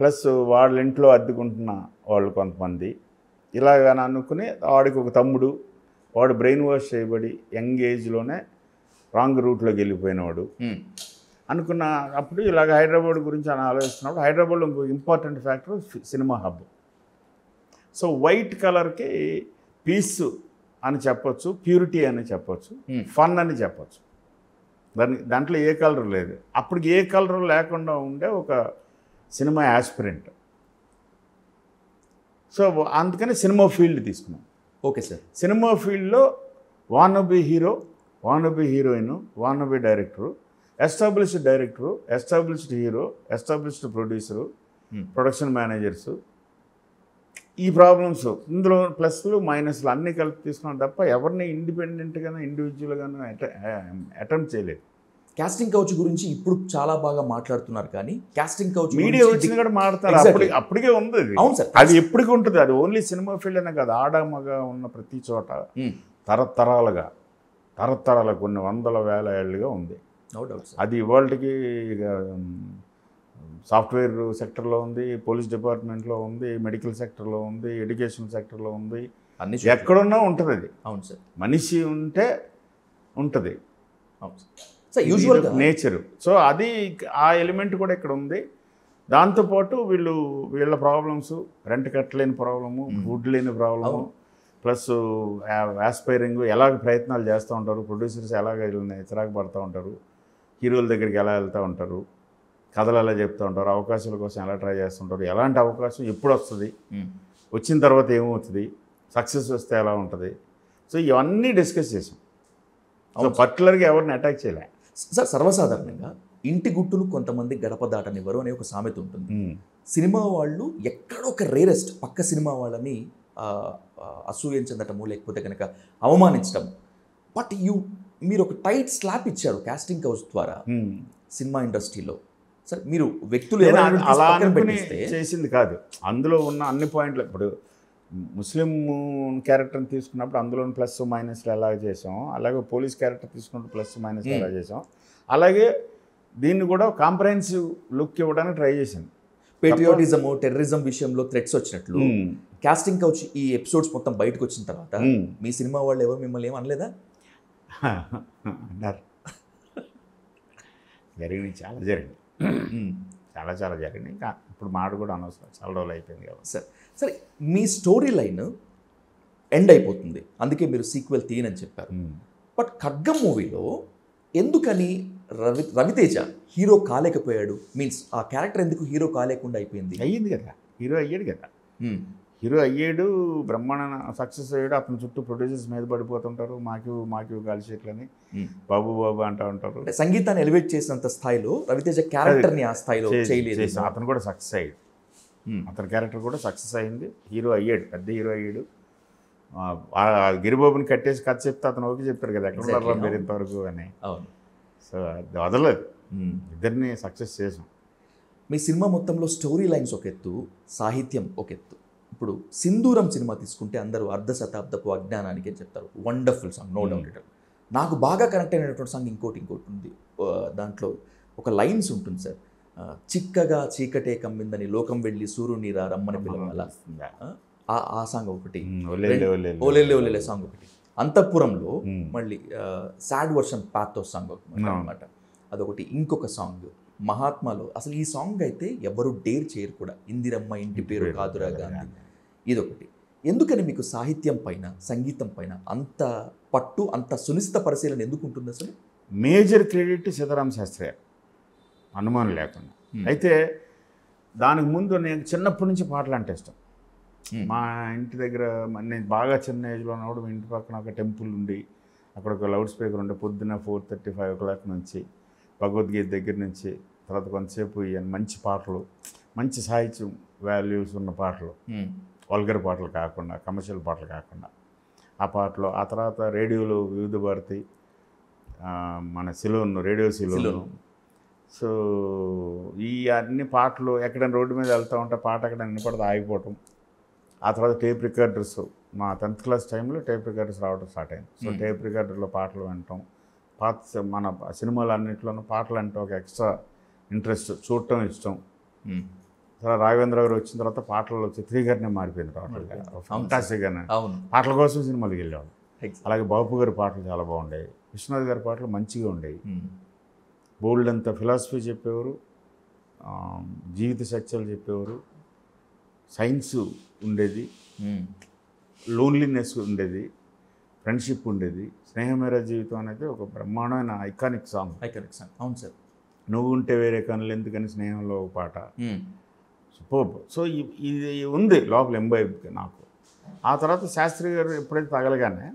ప్లస్ వాళ్ళ ఇంట్లో అద్దెకుంటున్న వాళ్ళు కొంతమంది ఇలాగని అనుకుని, వాడికి ఒక తమ్ముడు, వాడు బ్రెయిన్ వాష్ చేయబడి యంగ్ ఏజ్లోనే రాంగ్ రూట్లోకి వెళ్ళిపోయినవాడు అనుకున్న అప్పుడు ఇలాగ హైదరాబాద్ గురించి అని ఆలోచిస్తున్నప్పుడు హైదరాబాద్లో ఇంకో important factor cinema hub. So white కలర్కి పీస్ అని చెప్పచ్చు, ప్యూరిటీ అని చెప్పచ్చు, ఫన్ అని చెప్పచ్చు. దాంట్లో ఏ కలర్ లేదు. అప్పటికి ఏ కలర్ లేకుండా ఉండే ఒక సినిమా యాస్పిరెంట్. సో అందుకని సినిమా ఫీల్డ్ తీసుకున్నాం. Okay sir. సినిమా ఫీల్డ్లో wannabe hero, wannabe heroine, wannabe director, established director, established hero, established producer, production managers, ఈ ప్రాబ్లమ్స్ ఇందులో ప్లస్లు మైనస్లు అన్నీ కలిపి తీసుకున్నాం తప్ప ఎవరిని ఇండిపెండెంట్గానో ఇండివిజువల్గానో అటెంప్ట్ చేయలేదు. కాస్టింగ్ కౌచ్ గురించి ఇప్పుడు చాలా బాగా మాట్లాడుతున్నారు, కానీ కాస్టింగ్ కౌచ్ మీడియా వచ్చింది కూడా మాట్లాడతారు, అప్పటికే ఉంది. అవును సార్, అది ఎప్పటికీ ఉంటుంది. అది ఓన్లీ సినిమా ఫీల్డ్ అనే కాదు, ఆడమగా ఉన్న ప్రతి చోట తరతరాలుగా కొన్ని 100,000 ఏళ్ళుగా ఉంది. అది ఇవాళకి సాఫ్ట్వేర్ సెక్టర్లో ఉంది, పోలీస్ డిపార్ట్మెంట్లో ఉంది, మెడికల్ సెక్టర్లో ఉంది, ఎడ్యుకేషన్ సెక్టర్లో ఉంది, అన్ని ఎక్కడున్నా ఉంటుంది అది. అవును సార్, మనిషి ఉంటే ఉంటుంది. అవును సార్, యూజువల్గా నేచరు. సో అది ఆ ఎలిమెంట్ కూడా ఇక్కడ ఉంది. దాంతోపాటు వీళ్ళ ప్రాబ్లమ్స్, రెంట్ కట్టలేని ప్రాబ్లము, ఫుడ్ లేని ప్రాబ్లము, ప్లస్ యాస్పైరింగ్ ఎలాగ ప్రయత్నాలు చేస్తూ ఉంటారు, ప్రొడ్యూసర్స్ ఎలాగ చిరాకు పడుతూ ఉంటారు, హీరోల దగ్గరికి ఎలా వెళ్తూ ఉంటారు, కథలు ఎలా చెప్తూ ఉంటారు, అవకాశాల కోసం ఎలా ట్రై చేస్తుంటారు, ఎలాంటి అవకాశం ఎప్పుడు వస్తుంది, వచ్చిన తర్వాత ఏమవుతుంది, సక్సెస్ వస్తే ఎలా ఉంటుంది. సో ఇవన్నీ డిస్కస్ చేసాం. పర్టికులర్గా ఎవరిని అటాక్ చేయలే సార్. సర్వసాధారణంగా ఇంటి గుట్టును కొంతమంది గడప దాటనివ్వరు అనే ఒక సామెత ఉంటుంది. సినిమా వాళ్ళు ఎక్కడొక రేరెస్ట్ పక్క సినిమా వాళ్ళని అసూయించడమో లేకపోతే కనుక అవమానించడం, బట్ మీరు ఒక టైట్ స్లాప్ ఇచ్చారు కాస్టింగ్ కౌచ్ ద్వారా సినిమా ఇండస్ట్రీలో. సార్ మీరు వ్యక్తులు అలా చేసింది కాదు, అందులో ఉన్న అన్ని పాయింట్లు. ఇప్పుడు Muslim character తీసుకున్నప్పుడు అందులో ప్లస్ మైనస్ ల అలాగే చేసాం అలాగే పోలీస్ క్యారెక్టర్ తీసుకున్నప్పుడు ప్లస్ మైనస్ ల అలాగే చేసాం అలాగే దీన్ని కూడా కాంప్రహెన్సివ్ లుక్ ఇవ్వడానికి ట్రై చేశాం పేట్రియాటిజం టెర్రరిజం విషయంలో థ్రెట్స్ వచ్చినట్లు కాస్టింగ్ కౌచ్ ఈ ఎపిసోడ్స్ మొత్తం బయటికి వచ్చిన తర్వాత మీ సినిమా వాళ్ళు ఎవరు మిమ్మల్ని ఏమనలేదా అన్నారు జరిగింది చాలా జరిగింది చాలా జరిగింది ఇంకా ఇప్పుడు మాట కూడా అనవసరం చాలా రోజులు అయిపోయింది కదా సరే మీ స్టోరీ లైన్ ఎండ్ అయిపోతుంది అందుకే మీరు సీక్వెల్ తీయనని చెప్పారు బట్ ఖడ్గం మూవీలో ఎందుకని రవితేజ హీరో కాలేకపోయాడు మీన్స్ ఆ క్యారెక్టర్ ఎందుకు హీరో కాలేకుండా అయ్యింది కదా హీరో అయ్యాడు బ్రహ్మాండ సక్సెస్ అయ్యాడు అతని చుట్టూ ప్రొడ్యూసర్స్ మీద పడిపోతుంటారు మాకు కాల్చేట్లని బాబు అంటూ ఉంటారు సంగీతాన్ని ఎలివేట్ చేసినంత స్థాయిలో రవితేజ క్యారెక్టర్ని ఆ స్థాయిలో చేయలేదు అతను కూడా సక్సెస్ అయ్యాడు అతని క్యారెక్టర్ కూడా సక్సెస్ అయ్యింది హీరో అయ్యాడు పెద్ద హీరో అయ్యాడు గిరిబాబుని కట్టేసి కథ చెప్తే అతను ఓకే చెప్తారు కదా ఎక్కడ మీరు ఇంతవరకు అని సో అది వదలలేదు ఇద్దరిని సక్సెస్ చేసాం మీ సినిమా మొత్తంలో స్టోరీ లైన్స్ ఒక ఎత్తు సాహిత్యం ఒక ఎత్తు ఇప్పుడు సింధూరం సినిమా తీసుకుంటే అందరూ అర్ధ శతాబ్దపు అజ్ఞానానికి అని చెప్తారు వండర్ఫుల్ సాంగ్ నో డౌట్ నాకు బాగా కనెక్ట్ అయినటువంటి సాంగ్ ఇంకోటి ఉంది దాంట్లో ఒక లైన్స్ ఉంటుంది సార్ చిక్కగా చీకటే కమ్మిందని లోకం వెళ్ళి సూర్యుని రా రమ్మని పిలవాల ఆ సాంగ్ ఒకటి ఓలేలే ఓలేలే సాంగ్ ఒకటి అంతఃపురంలో మళ్ళీ సాడ్ వర్షన్ పాతో సాంగ్ అనమాట అదొకటి ఇంకొక సాంగ్ మహాత్మాలో అసలు ఈ సాంగ్ అయితే ఎవరు డేర్ చేయరు కూడా ఇందిరమ్మ ఇంటి పేరు కాదురా గాంధీ ఇదొకటి ఎందుకని మీకు సాహిత్యం పైన సంగీతం పైన అంత పట్టు అంత సునిశ్చిత పరిశీలన ఎందుకు ఉంటుంది అసలు మేజర్ క్రెడిట్ సీతారామ శాస్త్రి అనుమానం లేకుండా అయితే దానికి ముందు నేను చిన్నప్పటి నుంచి పాటలు అంటే ఇష్టం మా ఇంటి దగ్గర నేను బాగా చిన్న ఏజ్లో ఉన్నప్పుడు ఇంటి పక్కన ఒక టెంపుల్ ఉండి అక్కడ ఒక లౌడ్ స్పీకర్ ఉండే పొద్దున 4:30-5 o'clock నుంచి భగవద్గీత దగ్గర నుంచి తర్వాత కొంతసేపు ఇవన్నీ మంచి పాటలు మంచి సాహిత్యం వాల్యూస్ ఉన్న పాటలు వల్గర్ పాటలు కాకుండా కమర్షియల్ పాటలు కాకుండా ఆ పాటలు ఆ తర్వాత రేడియోలో వివిధ భారతి మన సిలోను రేడియో సిలోను సో ఈ అన్ని పాటలు ఎక్కడైనా రోడ్డు మీద వెళ్తూ ఉంటే పాట ఎక్కడ వినపడితే ఆగిపోవటం ఆ తర్వాత టేప్ రికార్డర్స్ మా 10th class టైంలో టేప్ రికార్డర్స్ రావడం స్టార్ట్ అయింది సో టేప్ రికార్డర్లో పాటలు వినటం పాత మన సినిమాలు అన్నింటిలోనూ పాటలు అంటే ఒక ఎక్స్ట్రా ఇంట్రెస్ట్ చూడటం ఇష్టం తర్వాత రాఘవేంద్ర గారు వచ్చిన తర్వాత పాటలు చిత్రీకరణే మారిపోయింది టోటల్గా ఫంటాస్టిక్గానే పాటల కోసం సినిమాలకు వెళ్ళేవాళ్ళు అలాగే బాపు గారి పాటలు చాలా బాగుండేవి విశ్వనాథ్ గారి పాటలు మంచిగా ఉండేవి బోల్డ్ అంత ఫిలాసఫీ చెప్పేవారు జీవిత సత్యాలు చెప్పేవారు సైన్స్ ఉండేది లోన్లీనెస్ ఉండేది ఫ్రెండ్షిప్ ఉండేది స్నేహమేర జీవితం అనేది ఒక బ్రహ్మాండమైన ఐకానిక్ సాంగ్ అవును సార్ నువ్వు ఉంటే వేరే కనులు ఎందుకని స్నేహంలో ఒక పాట సూపర్ సో ఇది ఉంది లోపల ఎంబైబ్కి నాకు ఆ తర్వాత శాస్త్రి గారు ఎప్పుడైతే తగలగానే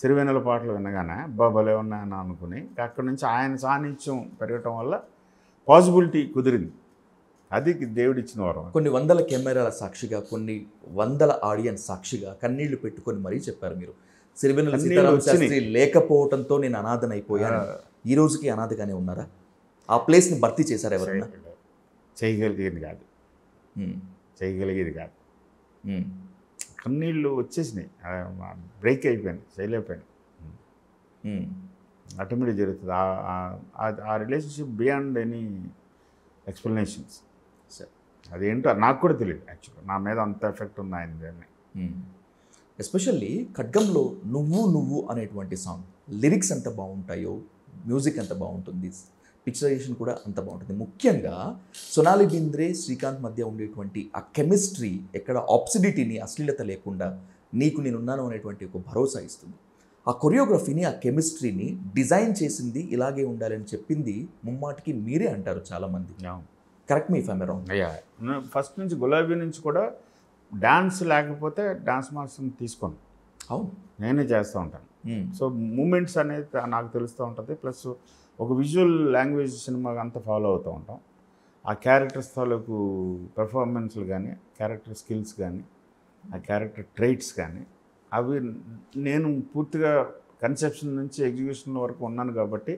సిరివెన్నెల పాటలు వినగానే భలే ఉన్నాయని అనుకుని అక్కడి నుంచి ఆయన సాన్నిధ్యం పెరగటం వల్ల పాసిబిలిటీ కుదిరింది అది దేవుడు ఇచ్చిన వరం కొన్ని వందల కెమెరాల సాక్షిగా కొన్ని వందల ఆడియన్స్ సాక్షిగా కన్నీళ్లు పెట్టుకొని మరీ చెప్పారు మీరు సిరివెన్నెల సీతారామ శాస్త్రి లేకపోవడంతో నేను అనాథనైపోయాను ఈ రోజుకి అనాథగానే ఉన్నారా ఆ ప్లేస్ని భర్తీ చేశారు ఎవరైనా చేయగలిగేది కాదు కన్నీళ్ళు వచ్చేసినాయి బ్రేక్ అయిపోయాను చేయలేకపోయాను ఆటోమేటిక్ జరుగుతుంది ఆ relationship beyond any explanations sir అదేంటో నాకు కూడా తెలియదు యాక్చువల్గా నా మీద అంత ఎఫెక్ట్ ఉంది ఆయన దాన్ని ఎస్పెషల్లీ ఖడ్గంలో నువ్వు అనేటువంటి సాంగ్ లిరిక్స్ ఎంత బాగుంటాయో మ్యూజిక్ ఎంత బాగుంటుంది పిక్చరైజేషన్ కూడా అంత బాగుంటుంది ముఖ్యంగా సొనాలి బింద్రే శ్రీకాంత్ మధ్య ఉండేటువంటి ఆ కెమిస్ట్రీ ఎక్కడ ఆబ్సిడిటీని అశ్లీలత లేకుండా నీకు నేనున్నాను అనేటువంటి ఒక భరోసా ఇస్తుంది ఆ కొరియోగ్రఫీని ఆ కెమిస్ట్రీని డిజైన్ చేసింది ఇలాగే ఉండాలని చెప్పింది ముమ్మాటికి మీరే అంటారు చాలామంది కరెక్ట్ మీ ఫ్యామ్ అరౌండ్ అయ్యా ఫస్ట్ నుంచి గులాబీ నుంచి కూడా డాన్స్ లేకపోతే డాన్స్ మాస్టర్ని తీసుకోను అవును నేనే చేస్తూ ఉంటాను సో మూమెంట్స్ అనేది నాకు తెలుస్తూ ఉంటుంది ప్లస్ ఒక విజువల్ లాంగ్వేజ్ సినిమా అంతా ఫాలో అవుతూ ఉంటాం ఆ క్యారెక్టర్స్ తాలూకు పెర్ఫార్మెన్స్లు కానీ క్యారెక్టర్ స్కిల్స్ కానీ ఆ క్యారెక్టర్ ట్రైట్స్ కానీ అవి నేను పూర్తిగా కన్సెప్షన్ నుంచి ఎగ్జిక్యూషన్ వరకు ఉన్నాను కాబట్టి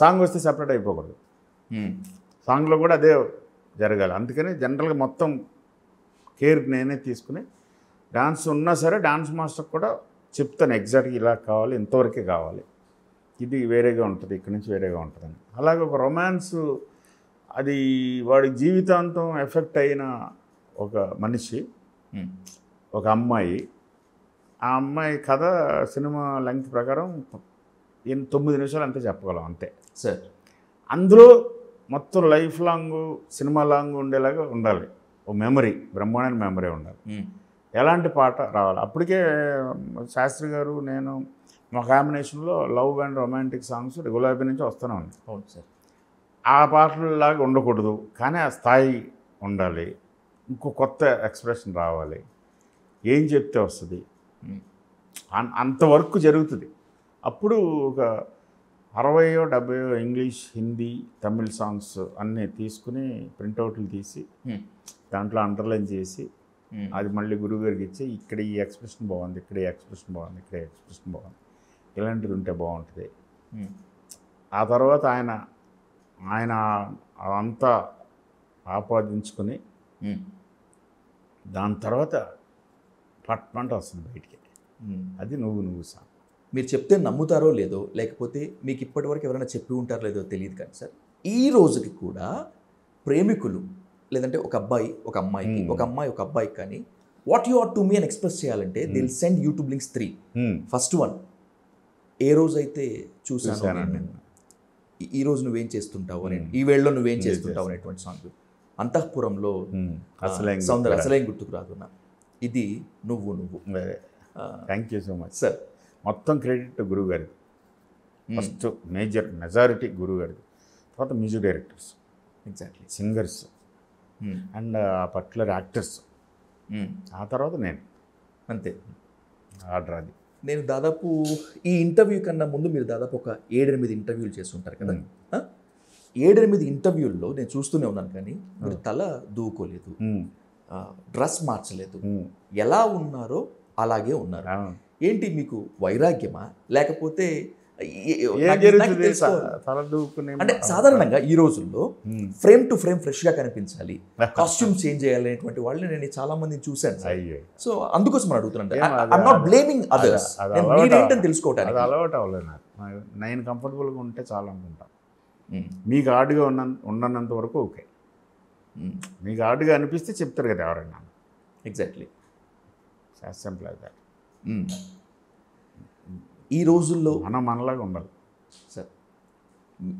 సాంగ్ వస్తే సెపరేట్ అయిపోకూడదు సాంగ్లో కూడా అదే జరగాలి అందుకని జనరల్గా మొత్తం కేర్ నేనే తీసుకుని డాన్స్ ఉన్నా సరే డాన్స్ మాస్టర్ కూడా చెప్తాను ఎగ్జాక్ట్గా ఇలా కావాలి, ఇంతవరకే కావాలి, ఇది వేరేగా ఉంటుంది, ఇక్కడి నుంచి వేరేగా ఉంటుందని. అలాగే ఒక రొమాన్సు అది వాడి జీవితాంతం ఎఫెక్ట్ అయిన ఒక మనిషి, ఒక అమ్మాయి, ఆ అమ్మాయి కథ సినిమా లెంగ్త్ ప్రకారం 9 నిమిషాలు అంతే చెప్పగలం, అంతే సార్. అందులో మొత్తం లైఫ్ లాంగ్ సినిమా లాంగ్ ఉండేలాగా ఉండాలి, ఓ మెమరీ, బ్రహ్మాండమైన మెమరీ ఉండాలి, ఎలాంటి పాట రావాలి. అప్పటికే శాస్త్రి గారు నేను మా కాంబినేషన్లో లవ్ అండ్ రొమాంటిక్ సాంగ్స్ గులాబీ నుంచి వస్తూనే ఉన్నాయి. అవును సార్. ఆ పాటలలాగా ఉండకూడదు కానీ ఆ స్థాయి ఉండాలి, ఇంకో కొత్త ఎక్స్ప్రెషన్ రావాలి, ఏం చెప్తే వస్తుంది, అంతవరకు జరుగుతుంది. అప్పుడు ఒక 60-70 ఇంగ్లీష్, హిందీ, తమిళ్ సాంగ్స్ అన్నీ తీసుకుని ప్రింటౌట్లు తీసి దాంట్లో అండర్లైన్ చేసి అది మళ్ళీ గురువుగారికి ఇచ్చి ఇక్కడ ఈ ఎక్స్ప్రెషన్ బాగుంది, ఇక్కడ ఈ ఎక్స్ప్రెషన్ బాగుంది, ఇక్కడ ఈ ఎక్స్ప్రెషన్ బాగుంది, ఇలాంటిది ఉంటే బాగుంటుంది. ఆ తర్వాత ఆయన ఆయన అదంతా ఆపాదించుకుని దాని తర్వాత పట్టమంట వస్తుంది బయటికి. అది నువ్వు సాంగ్. మీరు చెప్తే నమ్ముతారో లేదో, లేకపోతే మీకు ఇప్పటివరకు ఎవరైనా చెప్పి ఉంటారో లేదో తెలియదు కానీ సార్, ఈ రోజుకి కూడా ప్రేమికులు లేదంటే ఒక అబ్బాయి ఒక అమ్మాయికి, ఒక అమ్మాయి ఒక అబ్బాయికి కానీ what you are to me అని ఎక్స్ప్రెస్ చేయాలంటే they will send YouTube links 3. First one, ఏ రోజైతే చూసాను, ఈ రోజు నువ్వేం చేస్తుంటావు అని, ఈ వేళలో నువ్వేం చేస్తుంటావు అనేటువంటి సాంగ్, అంతఃపురంలో సౌందర్య అసలేం గుర్తుకు రాదున్నా, ఇది నువ్వు. Thank you so much sir. మొత్తం క్రెడిట్ గురువు గారిది, ఫస్ట్ మేజర్ మెజారిటీ గురువు గారిది, తర్వాత music directors, exactly singers and particular actors, ఆ తర్వాత నేను, అంతే ఆర్డర్ అది. నేను దాదాపు ఈ ఇంటర్వ్యూ కన్నా ముందు మీరు దాదాపు ఒక 7-8 ఇంటర్వ్యూలు చేస్తుంటారు కదా, 7-8 ఇంటర్వ్యూల్లో నేను చూస్తూనే ఉన్నాను కానీ మీరు తల దూకోలేదు, డ్రెస్ మార్చలేదు, ఎలా ఉన్నారో అలాగే ఉన్నారు. ఏంటి మీకు వైరాగ్యమా లేకపోతే? అంటే సాధారణంగా ఈ రోజుల్లో ఫ్రేమ్ టు ఫ్రేమ్ ఫ్రెష్ గా కనిపించాలి, కాస్ట్యూమ్ చేంజ్ చేయాలి అనేటువంటి వాళ్ళని నేను చాలా మందిని చూశాను. సో అందుకోసం అడుగుతున్నాను తెలుసుకోవటానికి. అలవాటు అవ్వలేదు, నేను కంఫర్టబుల్గా ఉంటే చాలా అనుకుంటా. మీకు ఆర్డ్గా ఉన్నంత వరకు ఓకే, మీకు ఆర్డ్గా అనిపిస్తే చెప్తారు కదా ఎవరైనా. ఎగ్జాక్ట్లీ, సింపుల్ అది. ఈ రోజుల్లో మనలాగా ఉండాలి సార్.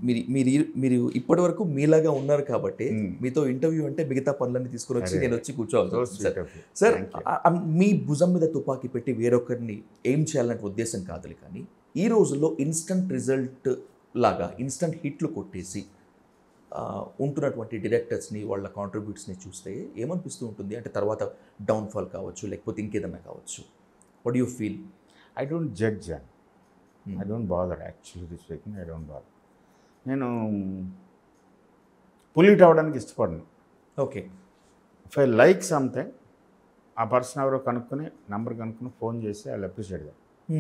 మీరు మీరు మీరు ఇప్పటి వరకు మీలాగా ఉన్నారు కాబట్టి మీతో ఇంటర్వ్యూ అంటే మిగతా పనులన్నీ తీసుకుని వచ్చి నేను వచ్చి కూర్చోవాలి సార్. మీ భుజం మీద తుపాకీ పెట్టి వేరొకరిని ఏం చేయాలనే ఉద్దేశం కాదు, కానీ ఈ రోజుల్లో ఇన్స్టంట్ రిజల్ట్ లాగా ఇన్స్టంట్ హిట్లు కొట్టేసి ఉంటున్నటువంటి డైరెక్టర్స్ని, వాళ్ళ కాంట్రిబ్యూట్స్ని చూస్తే ఏమనిపిస్తూ ఉంటుంది? అంటే తర్వాత డౌన్ఫాల్ కావచ్చు, లేకపోతే ఇంకేదన్నా కావచ్చు. What you feel? I don't judge, I don't bother. Actually this week I don't bother. నేను పొల్యూట్ అవ్వడానికి ఇష్టపడను. Okay, if I like something, ఆ పర్సన్ ఎవరో కనుక్కుని నెంబర్ కనుక్కుని ఫోన్ చేసి I appreciate that.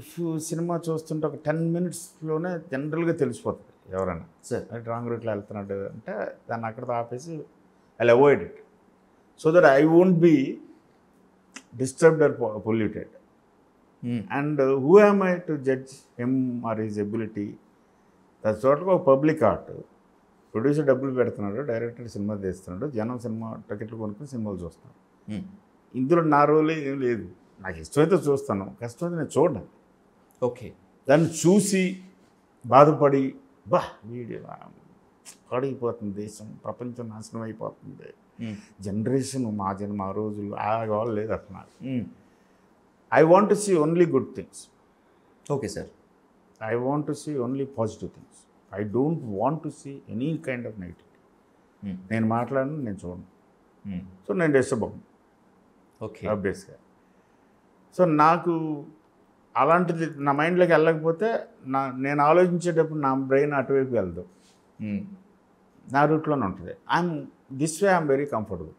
If cinema చూస్తుంటే ఒక 10 minutesలోనే జనరల్గా తెలిసిపోతుంది ఎవరైనా సార్ అది రాంగ్ రూట్లో వెళ్తున్నాడు అంటే, దాన్ని అక్కడితో ఆపేసి I avoid it so that I won't be disturbed or polluted. And who am I to judge him or his ability? దాని చోట్ల ఒక పబ్లిక్ ఆర్ట్. ప్రొడ్యూసర్ డబ్బులు పెడుతున్నాడు, డైరెక్టర్ సినిమా తీస్తున్నాడు, జనం సినిమా టికెట్లు కొనుక్కుని సినిమాలు చూస్తున్నాడు. ఇందులో నా రోల్ ఏం లేదు. నాకు ఇష్టమైతే చూస్తాను, కష్టమైతే నేను చూడను. ఓకే, దాన్ని చూసి బాధపడి బా వీడియో పాడైపోతుంది, దేశం ప్రపంచం నాశనం అయిపోతుంది, జనరేషన్ మా జనం ఆ రోజులు ఆగవాళ్ళు లేదు అంటున్నారు. I want to see only good things. Okay sir, I want to see only positive things. I don't want to see any kind of negativity. నేను మాట్లాడను, నేను చూడను, సో నేను డిస్టర్బ్. ఓకే, అబ్వియస్గా. సో నాకు అలాంటిది నా మైండ్లోకి వెళ్ళకపోతే నేను ఆలోచించేటప్పుడు నా బ్రెయిన్ అటువైపు వెళ్దు, నా రూట్లోనే ఉంటుంది. This way I'm very comfortable.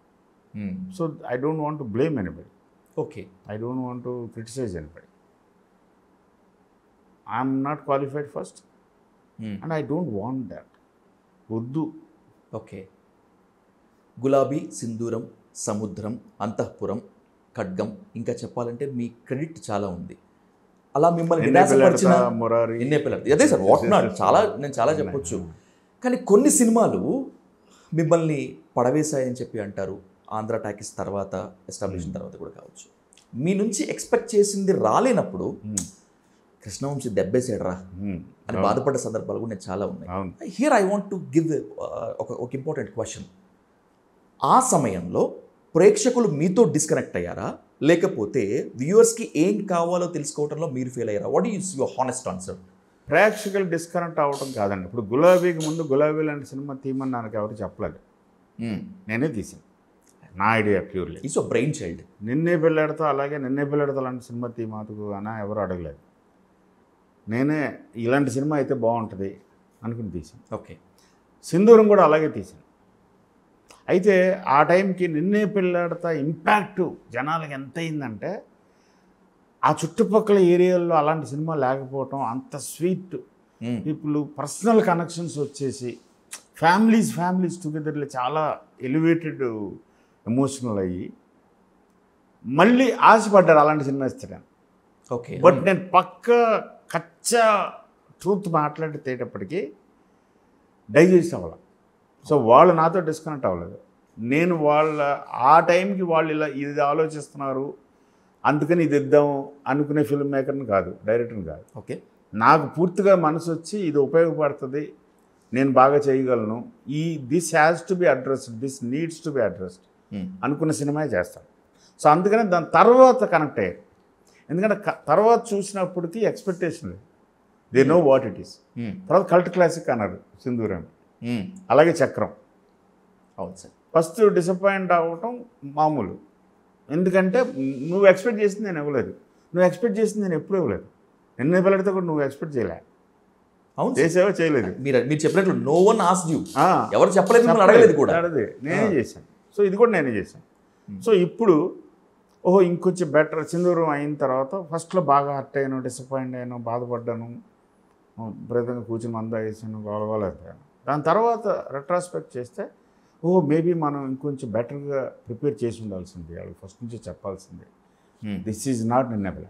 So I don't want to blame anybody. Okay, I don't want to criticise anybody. I'm not qualified first and I don't want that. వద్దు. ఓకే, గులాబీ, సింధూరం, సముద్రం, అంతఃపురం, ఖడ్గం, ఇంకా చెప్పాలంటే మీ క్రెడిట్ చాలా ఉంది. అలా మిమ్మల్ని నిరాశపరిచిన ఎన్నేపల్లి అదే సార్ వాట్ నాట్ చాలా నేను చాలా చెప్పొచ్చు. కానీ కొన్ని సినిమాలు మిమ్మల్ని పడవేశాయని చెప్పి అంటారు, ఆంధ్ర టాకీస్ తర్వాత ఎస్టాబ్లిష్ తర్వాత కూడా కావచ్చు. మీ నుంచి ఎక్స్పెక్ట్ చేసింది రాలేనప్పుడు కృష్ణవంశీ దెబ్బేసాడు రా అని బాధపడ్డ సందర్భాలు కూడా నేను చాలా ఉన్నాయి. Here I want to give ఒక ఇంపార్టెంట్ క్వశ్చన్. ఆ సమయంలో ప్రేక్షకులు మీతో డిస్కనెక్ట్ అయ్యారా, లేకపోతే వ్యూవర్స్కి ఏం కావాలో తెలుసుకోవడంలో మీరు ఫెయిల్ అయ్యారా? What is your honest answer? ప్రేక్షకులు డిస్కనెక్ట్ అవ్వడం కాదండి. ఇప్పుడు గులాబీకి ముందు గులాబీ లాంటి సినిమా తీయమని నాకు ఎవరు చెప్పలేదు, నేనే తీసాను, నా idea purely. Is your brain child. Ninne Pelladata అలాగే నిన్నే పెళ్ళాడతా లాంటి సినిమా తీ మాకు అన్న ఎవరు అడగలేదు. నేనే ఇలాంటి సినిమా అయితే బాగుంటుంది అనుకుని తీసాను. ఓకే, సింధూరం కూడా అలాగే తీసాను. అయితే ఆ టైంకి నిన్నే పెళ్ళాడతా ఇంపాక్ట్ జనాలకు ఎంత అయిందంటే, ఆ చుట్టుపక్కల ఏరియాల్లో అలాంటి సినిమా లేకపోవటం, అంత స్వీట్ పీపుల్, పర్సనల్ కనెక్షన్స్ వచ్చేసి ఫ్యామిలీస్ టుగెదర్లో చాలా ఎలివేటెడ్ ఎమోషనల్ అయ్యి మళ్ళీ ఆశపడ్డారు అలాంటి సినిమా ఇస్తాడని. ఓకే, బట్ నేను పక్క కచ్చా ట్రూత్ మాట్లాడేటప్పటికీ డైజెస్ట్ అవ్వాలి. సో వాళ్ళు నాతో డిస్కనెక్ట్ అవ్వలేదు. నేను వాళ్ళ ఆ టైంకి వాళ్ళు ఇలా ఇది ఆలోచిస్తున్నారు అందుకని ఇది ఇద్దాం అనుకునే ఫిల్మ్ మేకర్ని కాదు, డైరెక్టర్ని కాదు. ఓకే, నాకు పూర్తిగా మనసు వచ్చి ఇది ఉపయోగపడుతుంది, నేను బాగా చేయగలను, ఈ this has to be addressed, this needs to be addressed అనుకున్న సినిమా చేస్తాను. సో అందుకనే దాని తర్వాత కనెక్ట్ అయ్యారు. ఎందుకంటే తర్వాత చూసినప్పటికీ ఎక్స్పెక్టేషన్ లేదు, they know what it is. తర్వాత కల్ట్ క్లాసిక్ అన్నారు సింధూరం, అలాగే చక్రం. అవును సార్, ఫస్ట్ డిసప్పాయింట్ అవ్వటం మామూలు. ఎందుకంటే నువ్వు ఎక్స్పెక్ట్ చేసింది నేను ఇవ్వలేదు, నువ్వు ఎక్స్పెక్ట్ చేసింది నేను ఎప్పుడు ఇవ్వలేదు. నిన్నే పెళ్ళాడితే కూడా నువ్వు ఎక్స్పెక్ట్ చేయలే. అవును, చేసేవో చేయలేదు. మీరు చెప్పినట్లు నో వన్ ఆస్క్డ్ యు, ఎవరు చెప్పలేదు, మిమ్మల్ని అడగలేదు కూడా. నేనే చేశాను. సో ఇది కూడా నేనే చేశాను. సో ఇప్పుడు ఓహో ఇంకొంచెం బెటర్. సింధూరం అయిన తర్వాత ఫస్ట్లో బాగా హర్ట్ అయ్యాను, డిసప్పాయింట్ అయ్యాను, బాధపడ్డాను, విపరీతంగా కూర్చుని అందా వేసాను, గోలగోలేకపోయాను. దాని తర్వాత రెట్రాస్పెక్ట్ చేస్తే ఓహో మేబీ మనం ఇంకొంచెం బెటర్గా ప్రిపేర్ చేసి ఉండాల్సింది, వాళ్ళు ఫస్ట్ నుంచే చెప్పాల్సింది, దిస్ ఈజ్ నాట్ నిన్నేబుల్.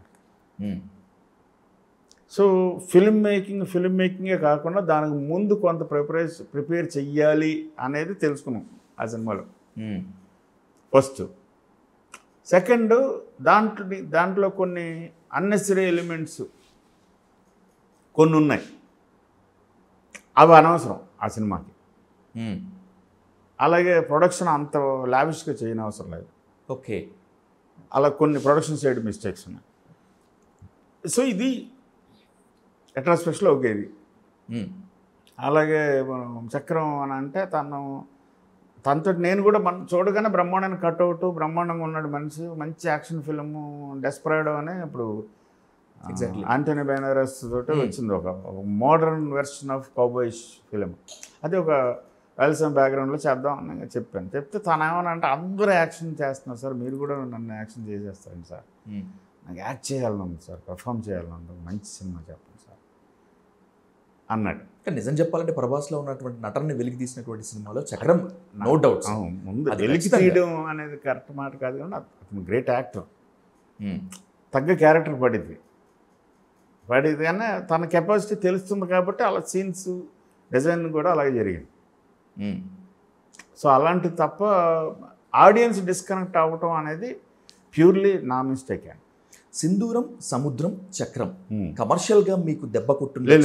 సో ఫిల్మ్ మేకింగే కాకుండా దానికి ముందు కొంత ప్రిపేర్ చెయ్యాలి అనేది తెలుసుకున్నాం ఆ సినిమాలో ఫస్ట్. సెకండ్, దాంట్లో కొన్ని అన్నెసరీ ఎలిమెంట్స్ కొన్ని ఉన్నాయి, అవి అనవసరం ఆ సినిమాకి. అలాగే ప్రొడక్షన్ అంత లావిష్గా చేయని అవసరం లేదు. ఓకే, అలా కొన్ని ప్రొడక్షన్ సైడ్ మిస్టేక్స్ ఉన్నాయి. సో ఇది రెట్రాస్పెక్ట్లో ఓకే. ఇది అలాగే మనం చక్రం అని అంటే తనతో నేను కూడా మనం చూడగానే బ్రహ్మాండాన్ని కట్అవుట్, బ్రహ్మాండంగా ఉన్నాడు మనిషి, మంచి యాక్షన్ ఫిల్ము డెస్పరేడో అని ఇప్పుడు ఆంటోనీ బెనారస్ తోటి వచ్చింది, ఒక modern version of cowboyish film. అది ఒక వెల్సమ్ బ్యాక్గ్రౌండ్లో చేద్దాం అని చెప్పాను. చెప్తే తను ఏమనంటే అందరూ యాక్షన్ చేస్తున్నారు సార్, మీరు కూడా నన్ను యాక్షన్ చేసేస్తారండి సార్, నాకు యాక్ట్ చేయాలనుంది సార్, పర్ఫామ్ చేయాలనుంది, మంచి సినిమా చెప్పండి సార్ అన్నాడు. కానీ నిజం చెప్పాలంటే ప్రభాస్లో ఉన్నటువంటి నటనని వెలికి తీసినటువంటి సినిమాలో చక్రం, నో డౌట్. ముందు వెలికి తీయడం అనేది కరెక్ట్ మాట కాదు, కానీ అతను గ్రేట్ యాక్టర్, తగ్గ క్యారెక్టర్ పడింది కానీ తన కెపాసిటీ తెలుస్తుంది కాబట్టి అలా సీన్స్ డిజైన్ కూడా అలాగే జరిగింది. సో అలాంటి తప్ప ఆడియన్స్ డిస్కనెక్ట్ అవ్వటం అనేది ప్యూర్లీ నా మిస్టేక్. సింధూరం, సముద్రం, చక్రం కమర్షియల్గా మీకు దెబ్బ కొట్టింది.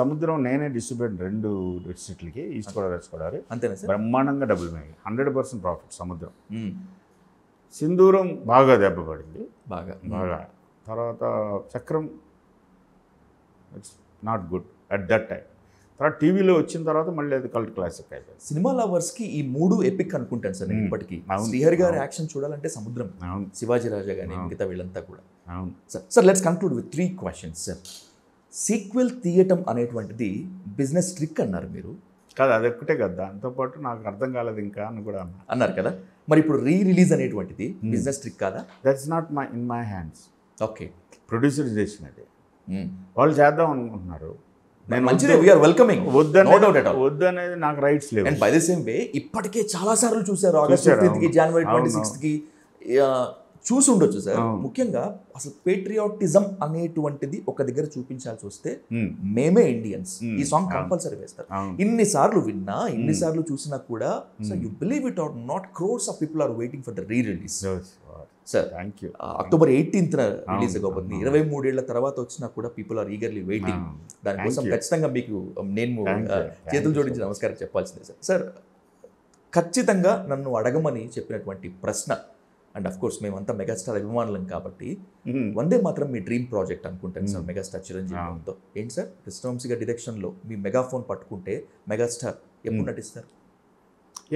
సముద్రం నేనే డిస్ట్రిబ్యూటర్, 2 డిస్ట్రిక్ట్లకి, ఈస్ట్ గోదావరి వెస్ట్ గోదావరి. అంతేనా సార్? బ్రహ్మాండంగా double make, 100% profit Samudram. Sindhooram బాగా దెబ్బపడింది, బాగా. తర్వాత Chakram it's not good at that time. తర్వాత టీవీలో వచ్చిన తర్వాత మళ్ళీ అది కల్ట్ క్లాసిక్ అయిపోయింది. సినిమా లవర్స్కి ఈ 3 ఎపిక్ అనుకుంటాను సార్ ఇప్పటికీ. శ్రీహరి గారి యాక్షన్ చూడాలంటే సముద్రం, శివాజీ రాజా కానీ మిగతా వీళ్ళంతా కూడా. అవును sir. Sir let's conclude with 3 questions sir. Sequel తీయటం అనేటువంటిది బిజినెస్ ట్రిక్ అన్నారు మీరు కాదు, అది ఒక్కటే కదా, దాంతోపాటు నాకు అర్థం కాలేదు ఇంకా అని కూడా అన్నారు కదా. మరి ఇప్పుడు రీ రిలీజ్ అనేటువంటిది బిజినెస్ ట్రిక్ కాదా? That's not in my hands. Okay, producer చేసినది, వాళ్ళు చేద్దాం అనుకుంటున్నారు. వద్దనేది నాకు రైట్స్ లేవు. And by the same way ఇప్పటికే చాలా సార్లు చూశారు, ఆగస్ట్ 15కి, జనవరి 26కి చూసి ఉండొచ్చు సార్. ముఖ్యంగా అసలు పేట్రియాటిజం అనేటువంటిది ఒక దగ్గర చూపించాల్సి వస్తే మేమే ఇండియన్స్ ఈ సాంగ్ కంపల్సరీ వేస్తారు. ఇన్నిసార్లు విన్నా ఇన్నిసార్లు చూసినా కూడా sir you believe it or not crores of people are waiting for the re release sir. October 18th release అవ్వబోతుంది. 23 ఏళ్ల తర్వాత వచ్చినా కూడా పీపుల్ ఆర్ ఈగర్లీ వెయిటింగ్. దానికోసం ఖచ్చితంగా మీకు నేను చేతులు జోడించి నమస్కారం చెప్పాల్సిందే సార్. సార్ ఖచ్చితంగా నన్ను అడగమని చెప్పినటువంటి ప్రశ్న, అండ్ అఫ్ కోర్స్ మేమంతా మెగాస్టార్ అభిమానులం కాబట్టి వందే మాత్రం మీ డ్రీమ్ ప్రాజెక్ట్ అనుకుంటాను సార్ మెగాస్టార్ చిరంజీవితో. ఏంటి సార్ కృష్ణ వంశీ గారి డైరెక్షన్లో మీ మెగాఫోన్ పట్టుకుంటే మెగాస్టార్ ఎప్పుడు నటిస్తారు?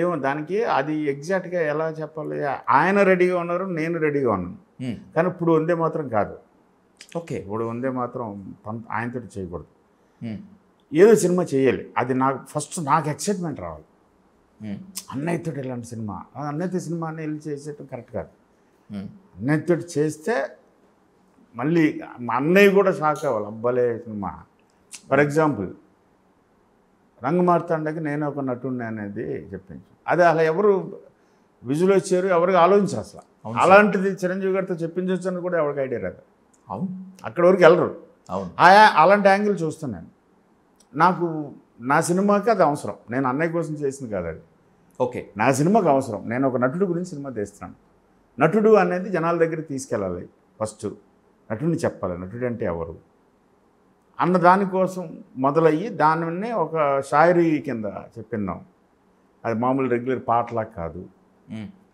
ఏమో దానికి అది ఎగ్జాక్ట్గా ఎలా చెప్పాలి, ఆయన రెడీగా ఉన్నారు, నేను రెడీగా ఉన్నాను. కానీ ఇప్పుడు వందే మాత్రం కాదు. ఓకే, ఇప్పుడు వందే మాత్రం ఆయనతో చేయకూడదు. ఏదో సినిమా చేయాలి, అది నాకు ఫస్ట్ నాకు ఎక్సైట్మెంట్ రావాలి. అన్నయ్యతో ఇలాంటి సినిమా, అన్నయ్యతో సినిమాని వెళ్ళి చేసేటం కరెక్ట్ కాదు. అన్నయ్యతో చేస్తే మళ్ళీ మా అన్నయ్య కూడా షాక్ అవ్వాలి, అబ్బాలే సినిమా. ఫర్ ఎగ్జాంపుల్ రంగమార్తాండకి నేను ఒక నటుడిని అనేది చెప్పించు, అది అలా ఎవరు విజువల్ వచ్చారు ఎవరికి ఆలోచించారు అసలు. అలాంటిది చిరంజీవి గారితో చెప్పించవచ్చు అని కూడా ఎవరికి ఐడియా రాదు. అవును, అక్కడ వరకు వెళ్ళరు. అవును, అలాంటి యాంగిల్ చూస్తున్నాను. నాకు నా సినిమాకి అది అవసరం, నేను అన్నయ్య కోసం చేసింది కాదు అది. ఓకే, నా సినిమాకి అవసరం, నేను ఒక నటుడు గురించి సినిమా తీస్తున్నాను. నటుడు అనేది జనాల దగ్గర తీసుకెళ్ళాలి ఫస్ట్, నటుడిని చెప్పాలి, నటుడు అంటే ఎవరు అన్న దానికోసం మొదలయ్యి దానిని ఒక షాయరీ కింద చెప్పిన్నాం. అది మామూలు రెగ్యులర్ పాటలా కాదు,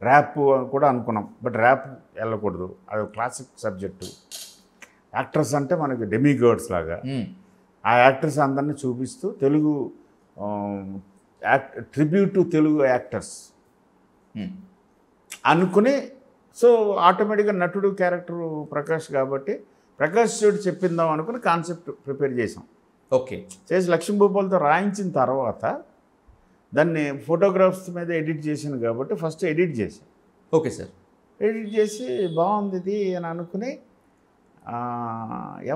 ర్యాప్ కూడా అనుకున్నాం. బట్ ర్యాప్ వెళ్ళకూడదు, అది ఒక క్లాసిక్ సబ్జెక్టు. యాక్టర్స్ అంటే మనకి డెమిగాడ్స్ లాగా ఆ యాక్టర్స్ అందరినీ చూపిస్తూ Telugu tribute to Telugu actors అనుకుని, సో ఆటోమేటిక్గా నటుడు క్యారెక్టరు ప్రకాష్ కాబట్టి ప్రకాష్ చోటు చెప్పిందాం అనుకుని కాన్సెప్ట్ ప్రిపేర్ చేసాం. ఓకే, చేసి లక్ష్మీభూపాలతో రాయించిన తర్వాత దాన్ని ఫోటోగ్రాఫ్స్ మీద ఎడిట్ చేశాను కాబట్టి ఫస్ట్ ఎడిట్ చేశాను. ఓకే సార్, ఎడిట్ చేసి బాగుంది ఇది అని అనుకుని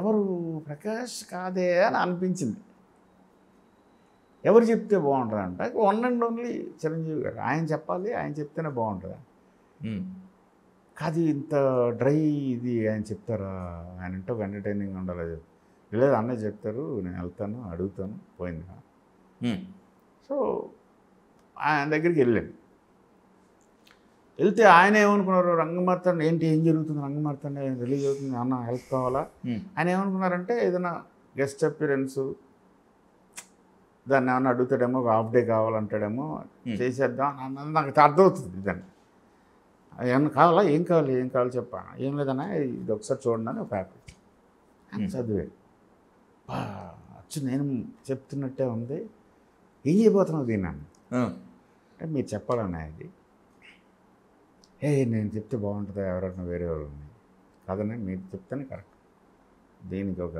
ఎవరు ప్రకాష్ కాదే అని అనిపించింది. ఎవరు చెప్తే బాగుంటుంది అంటే వన్ అండ్ ఓన్లీ చిరంజీవి గారు. ఆయన చెప్పాలి, ఆయన చెప్తేనే బాగుంటుంది. కాదు ఇంత డ్రై ఇది ఆయన చెప్తారా, ఆయన అంటే ఒక ఎంటర్టైనింగ్ ఉండాలి. లేదు అన్నయ్య చెప్తారు, నేను వెళ్తాను అడుగుతాను పోయిందా. సో ఆయన దగ్గరికి వెళ్ళాను. వెళ్తే ఆయన ఏమనుకున్నారు, రంగమార్తాండ ఏంటి ఏం జరుగుతుంది, రంగమార్తాండ రిలీజ్ అవుతుంది అన్న హెల్ప్ కావాలా. ఆయన ఏమనుకున్నారంటే ఏదైనా గెస్ట్ అపీరెన్సు దాన్ని ఏమన్నా అడుగుతాడేమో, ఒక హాఫ్ డే కావాలంటాడేమో, చేసేద్దాం అన్నది నాకు అర్థమవుతుంది. దాన్ని ఏమన్నా కావాలా, ఏం కావాలి ఏం కావాలి చెప్పా, ఏం లేదన్నా ఇది ఒకసారి చూడండి అని ఒక హ్యాపీ చదివే వచ్చి నేను చెప్తున్నట్టే ఉంది, ఏం చేయబోతున్నావు దీన్ని అంటే మీరు చెప్పాలన్నా. ఇది ఏ నేను చెప్తే బాగుంటుందా, ఎవరైనా వేరే వాళ్ళు ఉన్నాయి కాదని మీరు చెప్తేనే కరెక్ట్, దీనికి ఒక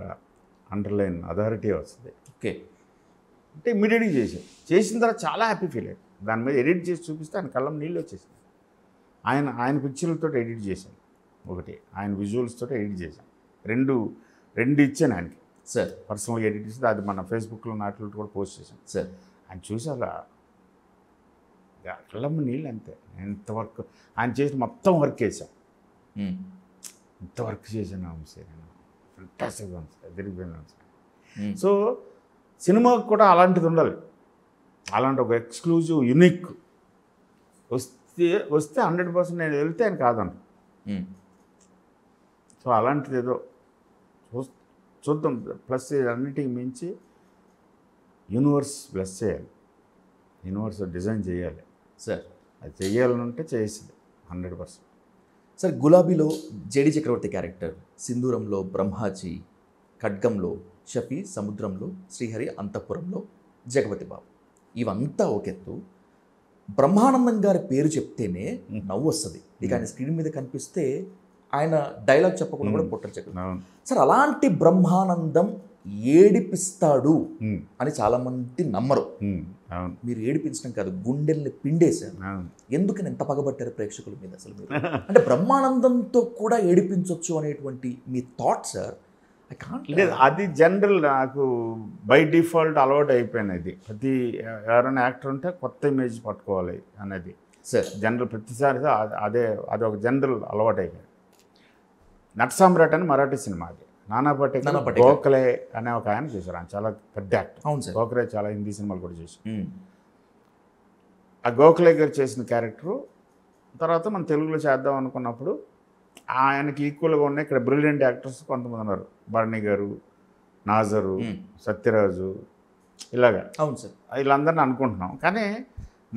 అండర్లైన్ అథారిటీ వస్తుంది. ఓకే అంటే ఇమీడియట్గా చేసాం. చేసిన తర్వాత చాలా హ్యాపీ ఫీల్ అయ్యాడు. దాని మీద ఎడిట్ చేసి చూపిస్తే ఆయన కళ్ళం నీళ్ళు వచ్చేసింది. ఆయన పిక్చర్లతో ఎడిట్ చేశాను ఒకటి, ఆయన విజువల్స్తో ఎడిట్ చేశాను రెండు ఇచ్చాను ఆయనకి సార్ పర్సనల్గా ఎడిట్ చేసి. అది మన ఫేస్బుక్లో నాటిలో కూడా పోస్ట్ చేశాను సార్. ఆయన చూసి అలా కళ్ళమ్మ నీళ్ళు అంతే. ఎంత వర్క్ ఆయన చేసి మొత్తం వర్క్ చేశాను, ఇంత వర్క్ చేశాను అంశే, నేను ఫంటాస్టిక్ అంశ తిరిగిపోయిన అంశ. సో సినిమాకు కూడా అలాంటిది ఉండాలి, అలాంటి ఒక ఎక్స్క్లూజివ్ యునిక్ వస్తే 100% నేను వెళ్తే ఆయన కాదను. సో అలాంటిది ఏదో చూద్దాం. ప్లస్ అన్నిటికి మించి యూనివర్స్ ప్లస్ చేయాలి, యూనివర్స్ డిజైన్ చేయాలి సార్. అది చేయాలంటే చేసింది 100%. సార్ గులాబీలో జేడి చక్రవర్తి క్యారెక్టర్, సింధూరంలో బ్రహ్మాజీ, ఖడ్గంలో షఫీ, సముద్రంలో శ్రీహరి, అంతఃపురంలో జగపతి బాబు, ఇవంతా ఒకెత్తు. బ్రహ్మానందం గారి పేరు చెప్తేనే నవ్వు వస్తుంది. ఇక ఆయన స్క్రీన్ మీద కనిపిస్తే ఆయన డైలాగ్ చెప్పకుండా కూడా పుట్టరు సార్. అలాంటి బ్రహ్మానందం ఏడిపిస్తాడు అని చాలామంది నమ్మరు. మీరు ఏడిపించడం కాదు, గుండెల్ని పిండేశారు. ఎందుకని ఎంత పగబట్టారు ప్రేక్షకుల మీద అసలు మీరు? అంటే బ్రహ్మానందంతో కూడా ఏడిపించవచ్చు అనేటువంటి మీ థాట్ సార్. అది జనరల్ నాకు బై డిఫాల్ట్ అలవాటు అయిపోయినది. ప్రతి ఎవరైనా యాక్టర్ ఉంటే కొత్త ఇమేజ్ పట్టుకోవాలి అనేది సార్ జనరల్, ప్రతిసారి అదే అదొక జనరల్ అలవాటు అయిపోయింది. నట్సామ్రాట్ అని మరాఠీ సినిమాకి నానా పటేకర్ గోఖలే అనే ఒక ఆయన చేశారు. ఆయన చాలా పెద్ద యాక్టర్. అవును సార్, గోఖలే చాలా హిందీ సినిమాలు కూడా చేశారు. ఆ గోఖలే గారు చేసిన క్యారెక్టరు తర్వాత మనం తెలుగులో చేద్దాం అనుకున్నప్పుడు ఆయనకి ఈక్వల్గా ఉన్న ఇక్కడ బ్రిలియంట్ యాక్టర్స్ కొంతమంది ఉన్నారు. భరణి గారు, నాజరు, సత్యరాజు, ఇలాగా. అవును సార్, వీళ్ళందరినీ అనుకుంటున్నాం కానీ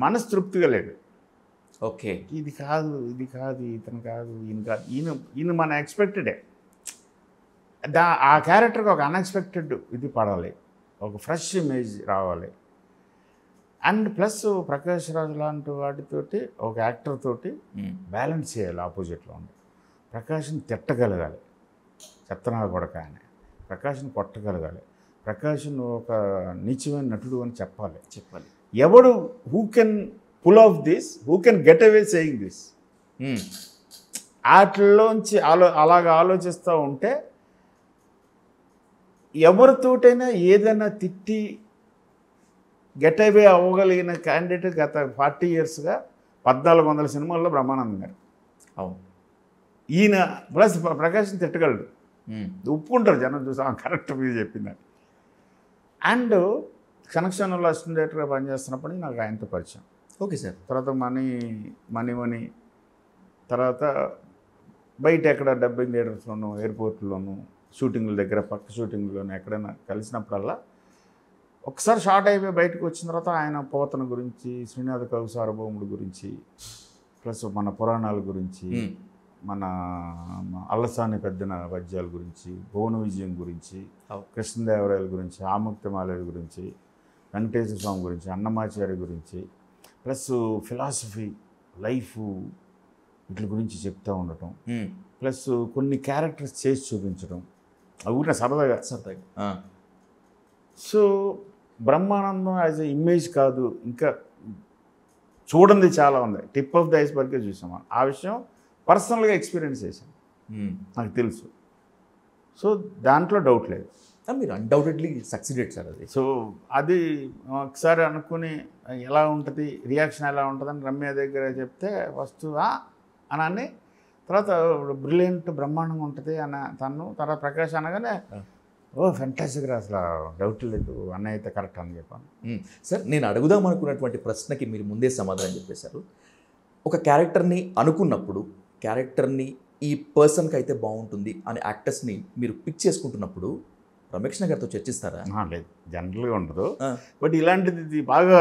మనసు తృప్తిగా లేదు. ఓకే, ఇది కాదు, ఇది కాదు, ఇతను కాదు, ఈయన కాదు, ఈయన మన ఎక్స్పెక్టెడే. ఆ క్యారెక్టర్కి ఒక అన్ఎక్స్పెక్టెడ్ ఇది పడాలి, ఒక ఫ్రెష్ ఇమేజ్ రావాలి. అండ్ ప్లస్ ప్రకాష్ రాజ్ లాంటి వాటితోటి ఒక యాక్టర్ తోటి బ్యాలెన్స్ చేయాలి. ఆపోజిట్లో ఉండి ప్రకాష్ని తిట్టగలగాలి, చెత్తనా కొడక అని, ప్రకాష్ని కొట్టగలగాలి, ప్రకాష్ను ఒక నీచమైన నటుడు అని చెప్పాలి. ఎవడు who can pull off this, who can get away saying this, వాటిలోంచి అలాగ ఆలోచిస్తూ ఉంటే ఎవరితోటైనా ఏదైనా తిట్టి గెట్ అవే అవ్వగలిగిన క్యాండిడేట్ గత 40 yearsగా 1400 సినిమాల్లో బ్రహ్మానందం గారు. అవును, ఈయన ప్లస్ ప్రకాష్ని తిట్టగలడు, ఒప్పుకుంటారు జనం చూసాం కరెక్ట్ మీద చెప్పిందని. అండ్ కనెక్షన్లో అసిస్టెంట్ డైరెక్టర్గా పనిచేస్తున్నప్పుడు నాకు ఆయనతో పరిచయం. ఓకే సార్, తర్వాత మనీ తర్వాత బయట ఎక్కడ డబ్బింగ్ థియేటర్స్లోనూ, ఎయిర్పోర్ట్లోనూ, షూటింగ్ల దగ్గర, పక్క షూటింగ్లోనూ ఎక్కడైనా కలిసినప్పుడల్లా ఒకసారి షార్ట్ అయిపోయి బయటకు వచ్చిన తర్వాత ఆయన పోతన గురించి, శ్రీనాథ కవి సార్వభౌముడి గురించి, ప్లస్ మన పురాణాల గురించి, మన అల్లసాని పెద్దన పద్యాల గురించి, భువన విజయం గురించి, కృష్ణదేవరాయల గురించి, ఆముక్తమాలయ గురించి, వెంకటేశ్వర స్వామి గురించి, అన్నమాచార్య గురించి, ప్లస్ ఫిలాసఫీ, లైఫ్ వీటి గురించి చెప్తూ ఉండటం, ప్లస్ కొన్ని క్యారెక్టర్స్ చేసి చూపించడం, అవి కూడా సరదాగా. So Brahmanandam as a image కాదు, ఇంకా చూడండి చాలా ఉంది, టిప్ ఆఫ్ ది ఐస్బర్గే చూసాం. ఆ విషయం పర్సనల్గా ఎక్స్పీరియన్స్ చేశాను, నాకు తెలుసు. సో దాంట్లో డౌట్ లేదు, మీరు అన్డౌటెడ్లీ సక్సీడెడ్ సార్ అది. సో అది ఒకసారి అనుకుని ఎలా ఉంటుంది రియాక్షన్ ఎలా ఉంటుందని రమ్య దగ్గర చెప్తే ఫస్ట్ అని, తర్వాత బ్రిలియంట్ బ్రహ్మాండంగా ఉంటుంది అని తను, తర్వాత ప్రకాష్ అనగానే ఓ ఫెంటాస్టిక్గా అసలు డౌట్ లేదు అన్న అయితే కరెక్ట్ అని చెప్పాను. సార్ నేను అడుగుదాం అనుకున్నటువంటి ప్రశ్నకి మీరు ముందే సమాధానం చెప్పేశారు. ఒక క్యారెక్టర్ని అనుకున్నప్పుడు, క్యారెక్టర్ని ఈ పర్సన్కి అయితే బాగుంటుంది అని యాక్టర్స్ని మీరు పిక్ చేసుకుంటున్నప్పుడు రమేష్ణ గారితో చర్చిస్తారా? లేదు, జనరల్గా ఉండదు. బట్ ఇలాంటిది ఇది బాగా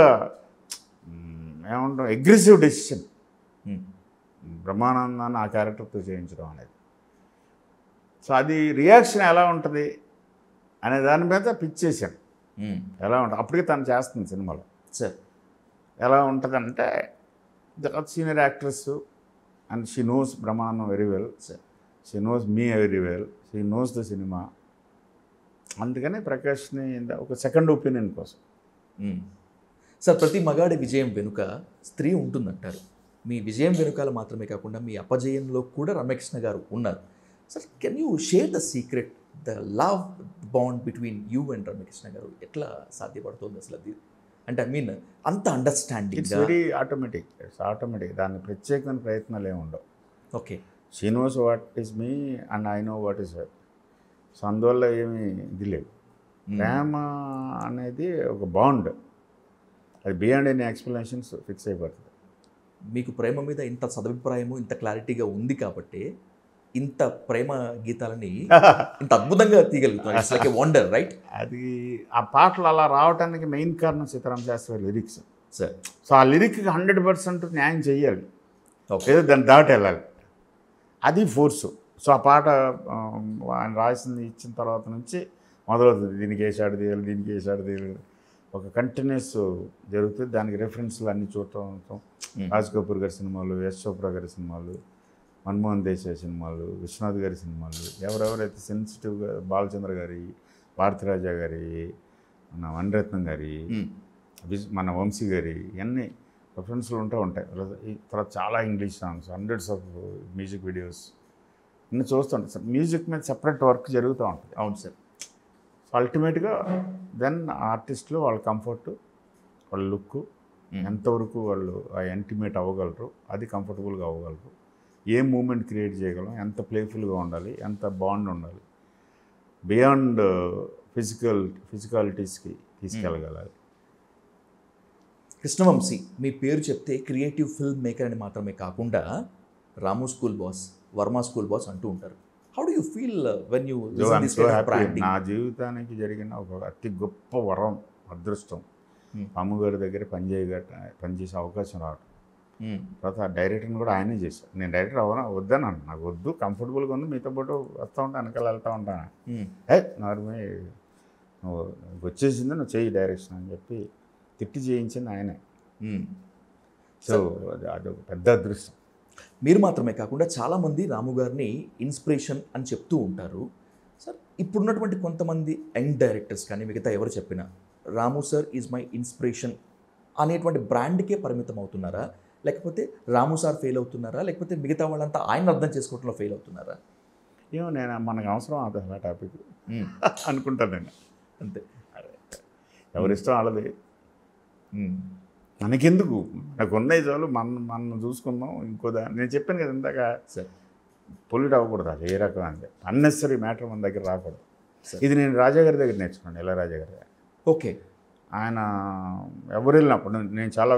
ఏమంటాం అగ్రెసివ్ డెసిషన్. బ్రహ్మానందాన్ని ఆ క్యారెక్టర్తో చేయించడం అనేది, సో అది రియాక్షన్ ఎలా ఉంటుంది అనే దాని మీద పిక్ చేశాను. ఎలా ఉంటుంది అప్పటికే తను చేస్తుంది సినిమాలో. సార్ ఎలా ఉంటుంది అంటే senior actress and she knows Brahmanandam very well, she knows me very well, she knows the cinema. అందుకనే ప్రకాష్ని ఒక సెకండ్ ఒపీనియన్ కోసం. సార్ ప్రతి మగాడి విజయం వెనుక స్త్రీ ఉంటుందంటారు. మీ విజయం వెనుకాల మాత్రమే కాకుండా మీ అపజయంలో కూడా రమకృష్ణ గారు ఉన్నారు. Sir can you share the secret, the love bond between you and Ramakrishna గారు ఎట్లా సాధ్యపడుతుంది అసలు అది? అంటే ఐ మీన్ అంత understanding. It's very automatic, it's automatic, దాని ప్రత్యేకమైన ప్రయత్నాలు ఏమి ఉండవు. Okay, she knows what is me and I know what is her. So అందువల్ల ఏమి ఇది లేదు. ప్రేమ అనేది ఒక బాండ్, అది బియాండ్ ఎనీ ఎక్స్ప్లెనేషన్స్ ఫిక్స్ అయిపోతుంది. మీకు ప్రేమ మీద ఇంత సదభిప్రాయము, ఇంత క్లారిటీగా ఉంది కాబట్టి ఇంత ప్రేమ గీతాలని ఇంత అద్భుతంగా తీయగలుగుతాం. It's like a wonder, right? అది ఆ పాటలు అలా రావడానికి మెయిన్ కారణం Sitaram Sastry lyrics sir. So ఆ లిరిక్కి 100% న్యాయం చేయాలి, ఏదో దాన్ని దాటి వెళ్ళాలి, అది ఫోర్సు. సో ఆ పాట ఆయన రాసింది ఇచ్చిన తర్వాత నుంచి మొదలవుతుంది, దీనికి వేసాడు తీయాలి, దీనికి వేసాడు తీయాలి, ఒక కంటిన్యూస్ జరుగుతుంది. దానికి రెఫరెన్స్లు అన్నీ చూడటం, రాజ్ కపూర్ గారి సినిమాలు, యశ్ చోప్రా గారి సినిమాలు, మన్మోహన్ దేశాయ్ సినిమాలు, విశ్వనాథ్ గారి సినిమాలు, ఎవరెవరైతే సెన్సిటివ్గా, బాలచంద్ర గారి, భారతీరాజా గారి, మన మణిరత్నం గారి, మన వంశీ గారి, ఇవన్నీ రెఫరెన్స్లు ఉంటాయి. తర్వాత చాలా English songs, hundreds of music videos నేను చూస్తుంటాను సార్. మ్యూజిక్ మీద సెపరేట్ వర్క్ జరుగుతూ ఉంటుంది. అవును సార్. సో అల్టిమేట్గా దెన్ ఆర్టిస్టులు వాళ్ళ కంఫర్ట్, వాళ్ళ లుక్, ఎంతవరకు వాళ్ళు ఇంటిమేట్ అవ్వగలరు, అది కంఫర్టబుల్గా అవ్వగలరు, ఏ మూమెంట్ క్రియేట్ చేయగలం, ఎంత ప్లేఫుల్గా ఉండాలి, ఎంత బాండ్ ఉండాలి, బియాండ్ ఫిజికాలిటీస్కి తీసుకెళ్ళగలాలి. కృష్ణవంశీ మీ పేరు చెప్తే క్రియేటివ్ ఫిల్మ్ మేకర్ అని మాత్రమే కాకుండా Ramu school boss, Varma school boss అంటూ ఉంటారు. How do you feel when you? నా జీవితానికి జరిగిన ఒక అతి గొప్ప వరం, అదృష్టం, రాముగారి దగ్గర పనిచేసే అవకాశం రావడం. తర్వాత ఆ డైరెక్టర్ని కూడా ఆయనే చేశాను. నేను డైరెక్టర్ అవనా వద్దాను, నాకు వద్దు, కంఫర్టబుల్గా ఉంది, మీతో పాటు వస్తూ ఉంటాను, వెనకాల వెళ్తూ ఉంటాను. నార్మే నువ్వు వచ్చేసింది, నువ్వు చేయి డైరెక్షన్ అని చెప్పి తిట్టి చేయించింది ఆయనే. సో అదొక పెద్ద అదృష్టం. మీరు మాత్రమే కాకుండా చాలామంది రాముగారిని ఇన్స్పిరేషన్ అని చెప్తూ ఉంటారు. సార్ ఇప్పుడున్నటువంటి కొంతమంది యంగ్ డైరెక్టర్స్ కానీ మిగతా ఎవరు చెప్పినా Ramu sir is my inspiration అనేటువంటి బ్రాండ్కే పరిమితం అవుతున్నారా, లేకపోతే రాము సార్ ఫెయిల్ అవుతున్నారా, లేకపోతే మిగతా వాళ్ళంతా ఆయన అర్థం చేసుకోవడంలో ఫెయిల్ అవుతున్నారా? ఏమో, నేను మనకు అవసరం అదే టాపిక్ అనుకుంటాను నేను, అంతే. ఎవరిష్టం వాళ్ళది, మనకెందుకు, నాకు ఉన్నాయి చాలు, మనం చూసుకుందాం. ఇంకోదా నేను చెప్పాను కదా ఇందాక, పొల్యూట్ అవ్వకూడదు, అది ఏ రకం అంటే అన్నెసరీ మ్యాటర్ మన దగ్గర రాకూడదు. ఇది నేను రాజాగారి దగ్గర నేర్చుకున్నాను, ఇలా రాజాగారి దగ్గర. ఓకే, ఆయన ఎవరు వెళ్ళినప్పుడు నేను చాలా,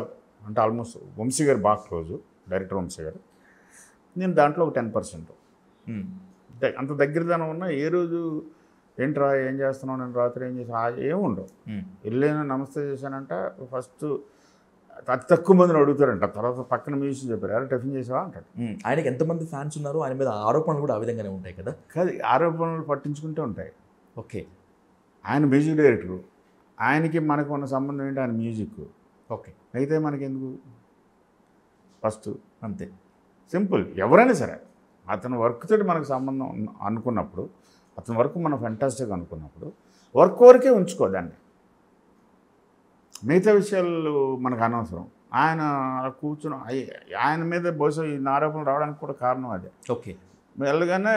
అంటే ఆల్మోస్ట్ వంశీ గారు బాగా క్లోజు, డైరెక్టర్ వంశీ గారు, నేను దాంట్లో ఒక 10% అంత దగ్గరదనం ఉన్నా ఏ రోజు ఏంట్రా ఏం చేస్తున్నావు, నేను రాత్రి ఏం చేస్తాను, ఏముండవు. వెళ్ళేనా నమస్తే చేశానంట, ఫస్ట్ అతి తక్కువ మందిని అడుగుతారంట, తర్వాత పక్కన మ్యూజిక్ చెప్పారు, ఎవరు టిఫిన్ చేసావా అంటారు. ఆయనకి ఎంతమంది ఫ్యాన్స్ ఉన్నారు, ఆయన మీద ఆరోపణలు కూడా ఆ విధంగానే ఉంటాయి కదా. కాదు, ఆరోపణలు పట్టించుకుంటూ ఉంటాయి. ఓకే, ఆయన మ్యూజిక్ డైరెక్టరు, ఆయనకి మనకు ఉన్న సంబంధం ఏంటి, ఆయన మ్యూజిక్. ఓకే, అయితే మనకెందుకు, ఫస్ట్ అంతే సింపుల్. ఎవరైనా సరే అతని వర్క్తో మనకు సంబంధం అనుకున్నప్పుడు, అతని వర్క్ మనం ఫెంటాస్టిక్ అనుకున్నప్పుడు వర్క్ వరకే ఉంచుకోదండి, మిగతా విషయాలు మనకు అనవసరం. ఆయన కూర్చుని ఆయన మీద బహుశా ఈ ఆరోపణలు రావడానికి కూడా కారణం అదే. ఓకే, వెళ్ళగానే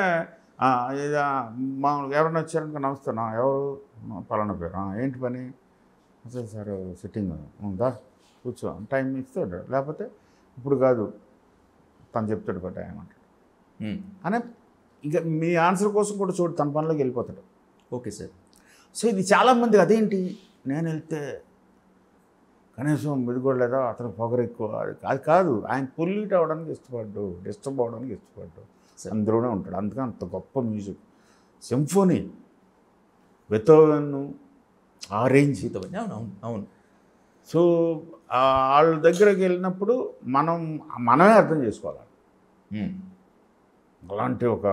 మామూలుగా ఎవరైనా వచ్చారనుకో నమస్తున్నా, ఎవరు పలానా పేరు, ఏంటి పని, అసలు సార్ సిట్టింగ్ ఉందా, కూర్చో టైం ఇస్తాడు, లేకపోతే ఇప్పుడు కాదు తను చెప్తాడు కదా టైం అంటాడు అనే, ఇంకా మీ ఆన్సర్ కోసం కూడా చూడు తన పనిలోకి వెళ్ళిపోతాడు. ఓకే సార్, సో ఇది చాలామందికి అదేంటి, నేను వెళ్తే కనీసం ఇది కూడా లేదా, అతను పొగరు ఎక్కువ, అది కాదు, ఆయన పొల్యూట్ అవ్వడానికి ఇష్టపడ్డు, డిస్టర్బ్ అవ్వడానికి ఇష్టపడ్డు, అందులోనే ఉంటాడు. అందుకని అంత గొప్ప మ్యూజిక్, సింఫోనీ, బెథోవెన్ ఆ రేంజ్ బెథోవెన్. అవును అవును. సో వాళ్ళ దగ్గరికి వెళ్ళినప్పుడు మనమే అర్థం చేసుకోవాలి అలాంటి ఒక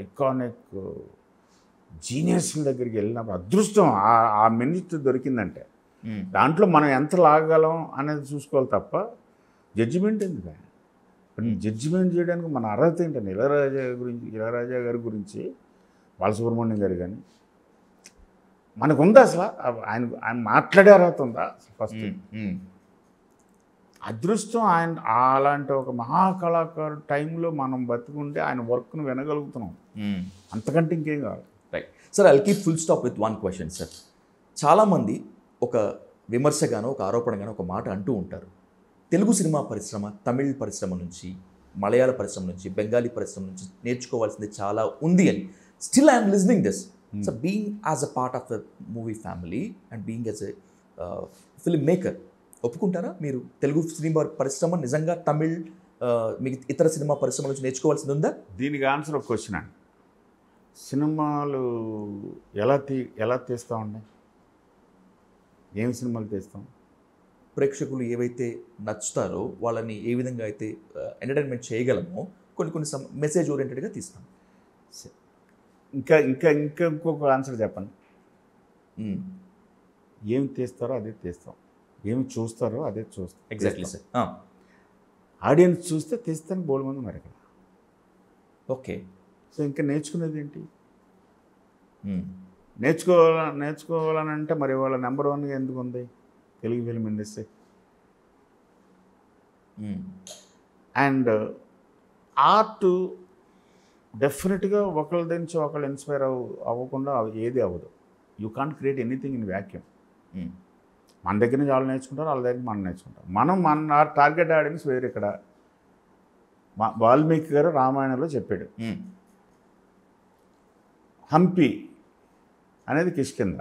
ఐకానిక్ జీనియస్ దగ్గరికి వెళ్ళినప్పుడు. అదృష్టం ఆ మినిట్ దొరికిందంటే దాంట్లో మనం ఎంత లాగలం అనేది చూసుకోవాలి తప్ప జడ్జిమెంట్ ఎందుకు. జడ్జిమెంట్ చేయడానికి మన అర్హత ఏంటంటే, ఇళయరాజా గారి గురించి, బాలసుబ్రహ్మణ్యం గారు కానీ మనకు ఉందా అసలు, ఆయన మాట్లాడే అర్హత ఉందా ఫస్ట్? అదృష్టం ఆయన అలాంటి ఒక మహాకళాకారు టైంలో మనం బతుకుంటే ఆయన వర్క్ను వినగలుగుతున్నాం, అంతకంటే ఇంకేం కావాలి. Right sir, I'll keep full stop with one question sir. చాలామంది ఒక విమర్శగానో ఒక ఆరోపణగానో ఒక మాట అంటూ ఉంటారు. తెలుగు సినిమా పరిశ్రమ, తమిళ్ పరిశ్రమ నుంచి, మలయాళ పరిశ్రమ నుంచి, బెంగాలీ పరిశ్రమ నుంచి నేర్చుకోవాల్సింది చాలా ఉంది అని. Still I'm listening this. So being as a part of the movie family and being as a film maker, ఒప్పుకుంటారా మీరు తెలుగు సినిమా పరిశ్రమ నిజంగా తమిళ్ మిగతా ఇతర సినిమా పరిశ్రమ నుంచి నేర్చుకోవాల్సింది ఉందా? దీనికి ఆన్సర్ ఒక క్వశ్చన్ అండి. సినిమాలు ఎలా తీస్తామండి, ఏమి సినిమాలు తీస్తాం, ప్రేక్షకులు ఏవైతే నచ్చుతారో వాళ్ళని ఏ విధంగా అయితే ఎంటర్టైన్మెంట్ చేయగలమో కొన్ని మెసేజ్ ఓరియంటెడ్గా తీస్తాం. ఇంకా ఇంకా ఇంకా ఇంకొక ఆన్సర్ చెప్పండి, ఏమి తీస్తారో అదే తీస్తాం, ఏమి చూస్తారో అదే చూస్తాం. ఎగ్జాక్ట్లీ సార్, ఆడియన్స్ చూస్తే తీస్తాను బోల్ మంది మరి కదా. ఓకే, సో ఇంకా నేర్చుకునేది ఏంటి? నేర్చుకోవాలనంటే మరి వాళ్ళ నెంబర్ 1గా ఎందుకు ఉంది Telugu film industry? And art డెఫినెట్గా ఒకళ్ళ నుంచి ఒకళ్ళు ఇన్స్పైర్ అవ్వకుండా ఏది అవ్వదు. You can't create anything in vacuum. మన దగ్గర నుంచి వాళ్ళు నేర్చుకుంటారు, వాళ్ళ దగ్గర మనం నేర్చుకుంటాం. మనం మన టార్గెట్ ఆడియన్స్ వేరు, ఇక్కడ వాల్మీకి గారు రామాయణంలో చెప్పాడు. హంపి అనేది కిష్కింద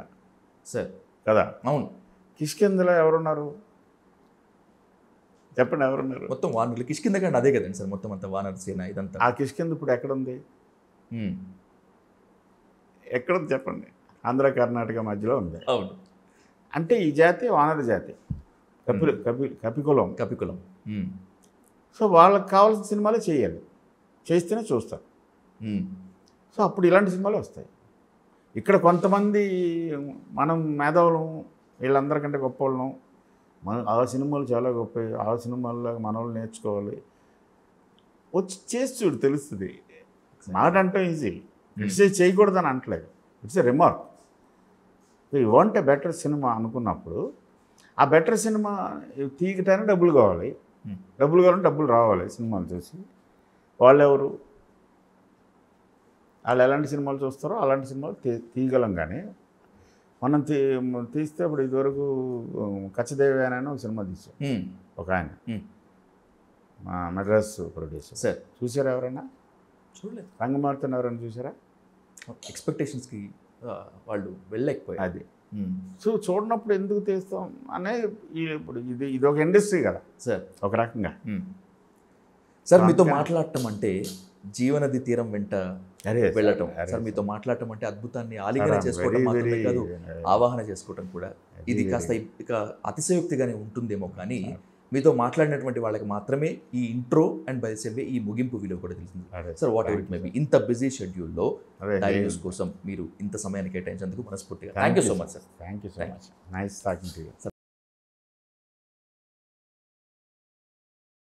సార్ కదా. అవును, కిష్కిందలో ఎవరున్నారు చెప్పండి, ఎవరున్నారు? మొత్తం వానరులు కిష్కింద కంటే అదే కదండి సార్, మొత్తం అంతా వానరు సేన ఇదంతా. ఆ కిష్కింద ఇప్పుడు ఎక్కడుంది, ఎక్కడుంది చెప్పండి? ఆంధ్ర కర్ణాటక మధ్యలో ఉంది. అవును, అంటే ఈ జాతి వానర జాతి, కపికులం. సో వాళ్ళకి కావాల్సిన సినిమాలే చేయాలి, చేస్తేనే చూస్తారు. సో అప్పుడు ఇలాంటి సినిమాలు వస్తాయి. ఇక్కడ కొంతమంది మనం మేధావులం, వీళ్ళందరికంటే గొప్ప వాళ్ళం, మనం ఆ సినిమాలు చాలా గొప్ప, ఆ సినిమాల్లో మన వాళ్ళు నేర్చుకోవాలి, వచ్చి చేసి చూడు తెలుస్తుంది. నాకంటే ఈజీ, క్రిటిసైజ్ చేయకూడదని అంటలేదు, it's a remark. You want a better cinema అనుకున్నప్పుడు ఆ బెటర్ సినిమా తీయటానికి డబ్బులు కావాలి, డబ్బులు కావాలంటే డబ్బులు రావాలి సినిమాలు చూసి. వాళ్ళెవరు, వాళ్ళు ఎలాంటి సినిమాలు చూస్తారో అలాంటి సినిమాలు తీయగలం. కానీ మనం తీస్తే ఇప్పుడు ఇదివరకు కచ్చదేవి అని ఒక సినిమా తీసాం, ఒక ఆయన మద్రాస్ ప్రొడ్యూసర్ సార్. చూసారా ఎవరైనా? చూడలేదు. రంగమార్తను ఎవరైనా చూసారా? ఎక్స్పెక్టేషన్స్కి వాళ్ళు వెళ్ళలేకపోయారు అది. సో చూడనప్పుడు ఎందుకు తీస్తాం అనే, ఇప్పుడు ఇది ఇది ఒక ఇండస్ట్రీ కదా సార్ ఒక రకంగా. సార్ మీతో మాట్లాడటం అంటే జీవనది తీరం వెంట వెళ్ళటం. సార్ మీతో మాట్లాడటం అంటే అద్భుతాన్ని ఆలింగన చేసుకోవడం మాత్రమే కాదు, ఆవాహన చేసుకోవడం కూడా. ఇది కాస్త ఇక అతిశయోక్తిగానే ఉంటుందేమో, కానీ మీతో మాట్లాడినటువంటి వాళ్ళకి మాత్రమే ఈ ఇంట్రో అండ్ బై సేవే ఈ ముగింపు విలువ కూడా తెలిసింది sir. Whatever it may be, ఇంత బిజీ షెడ్యూల్లో డైలీ న్యూస్ కోసం మీరు ఇంత సమయాన్ని కేటాయించేందుకు మనస్ఫూర్తిగా thank you so much sir. Thank you so much, nice talking to you.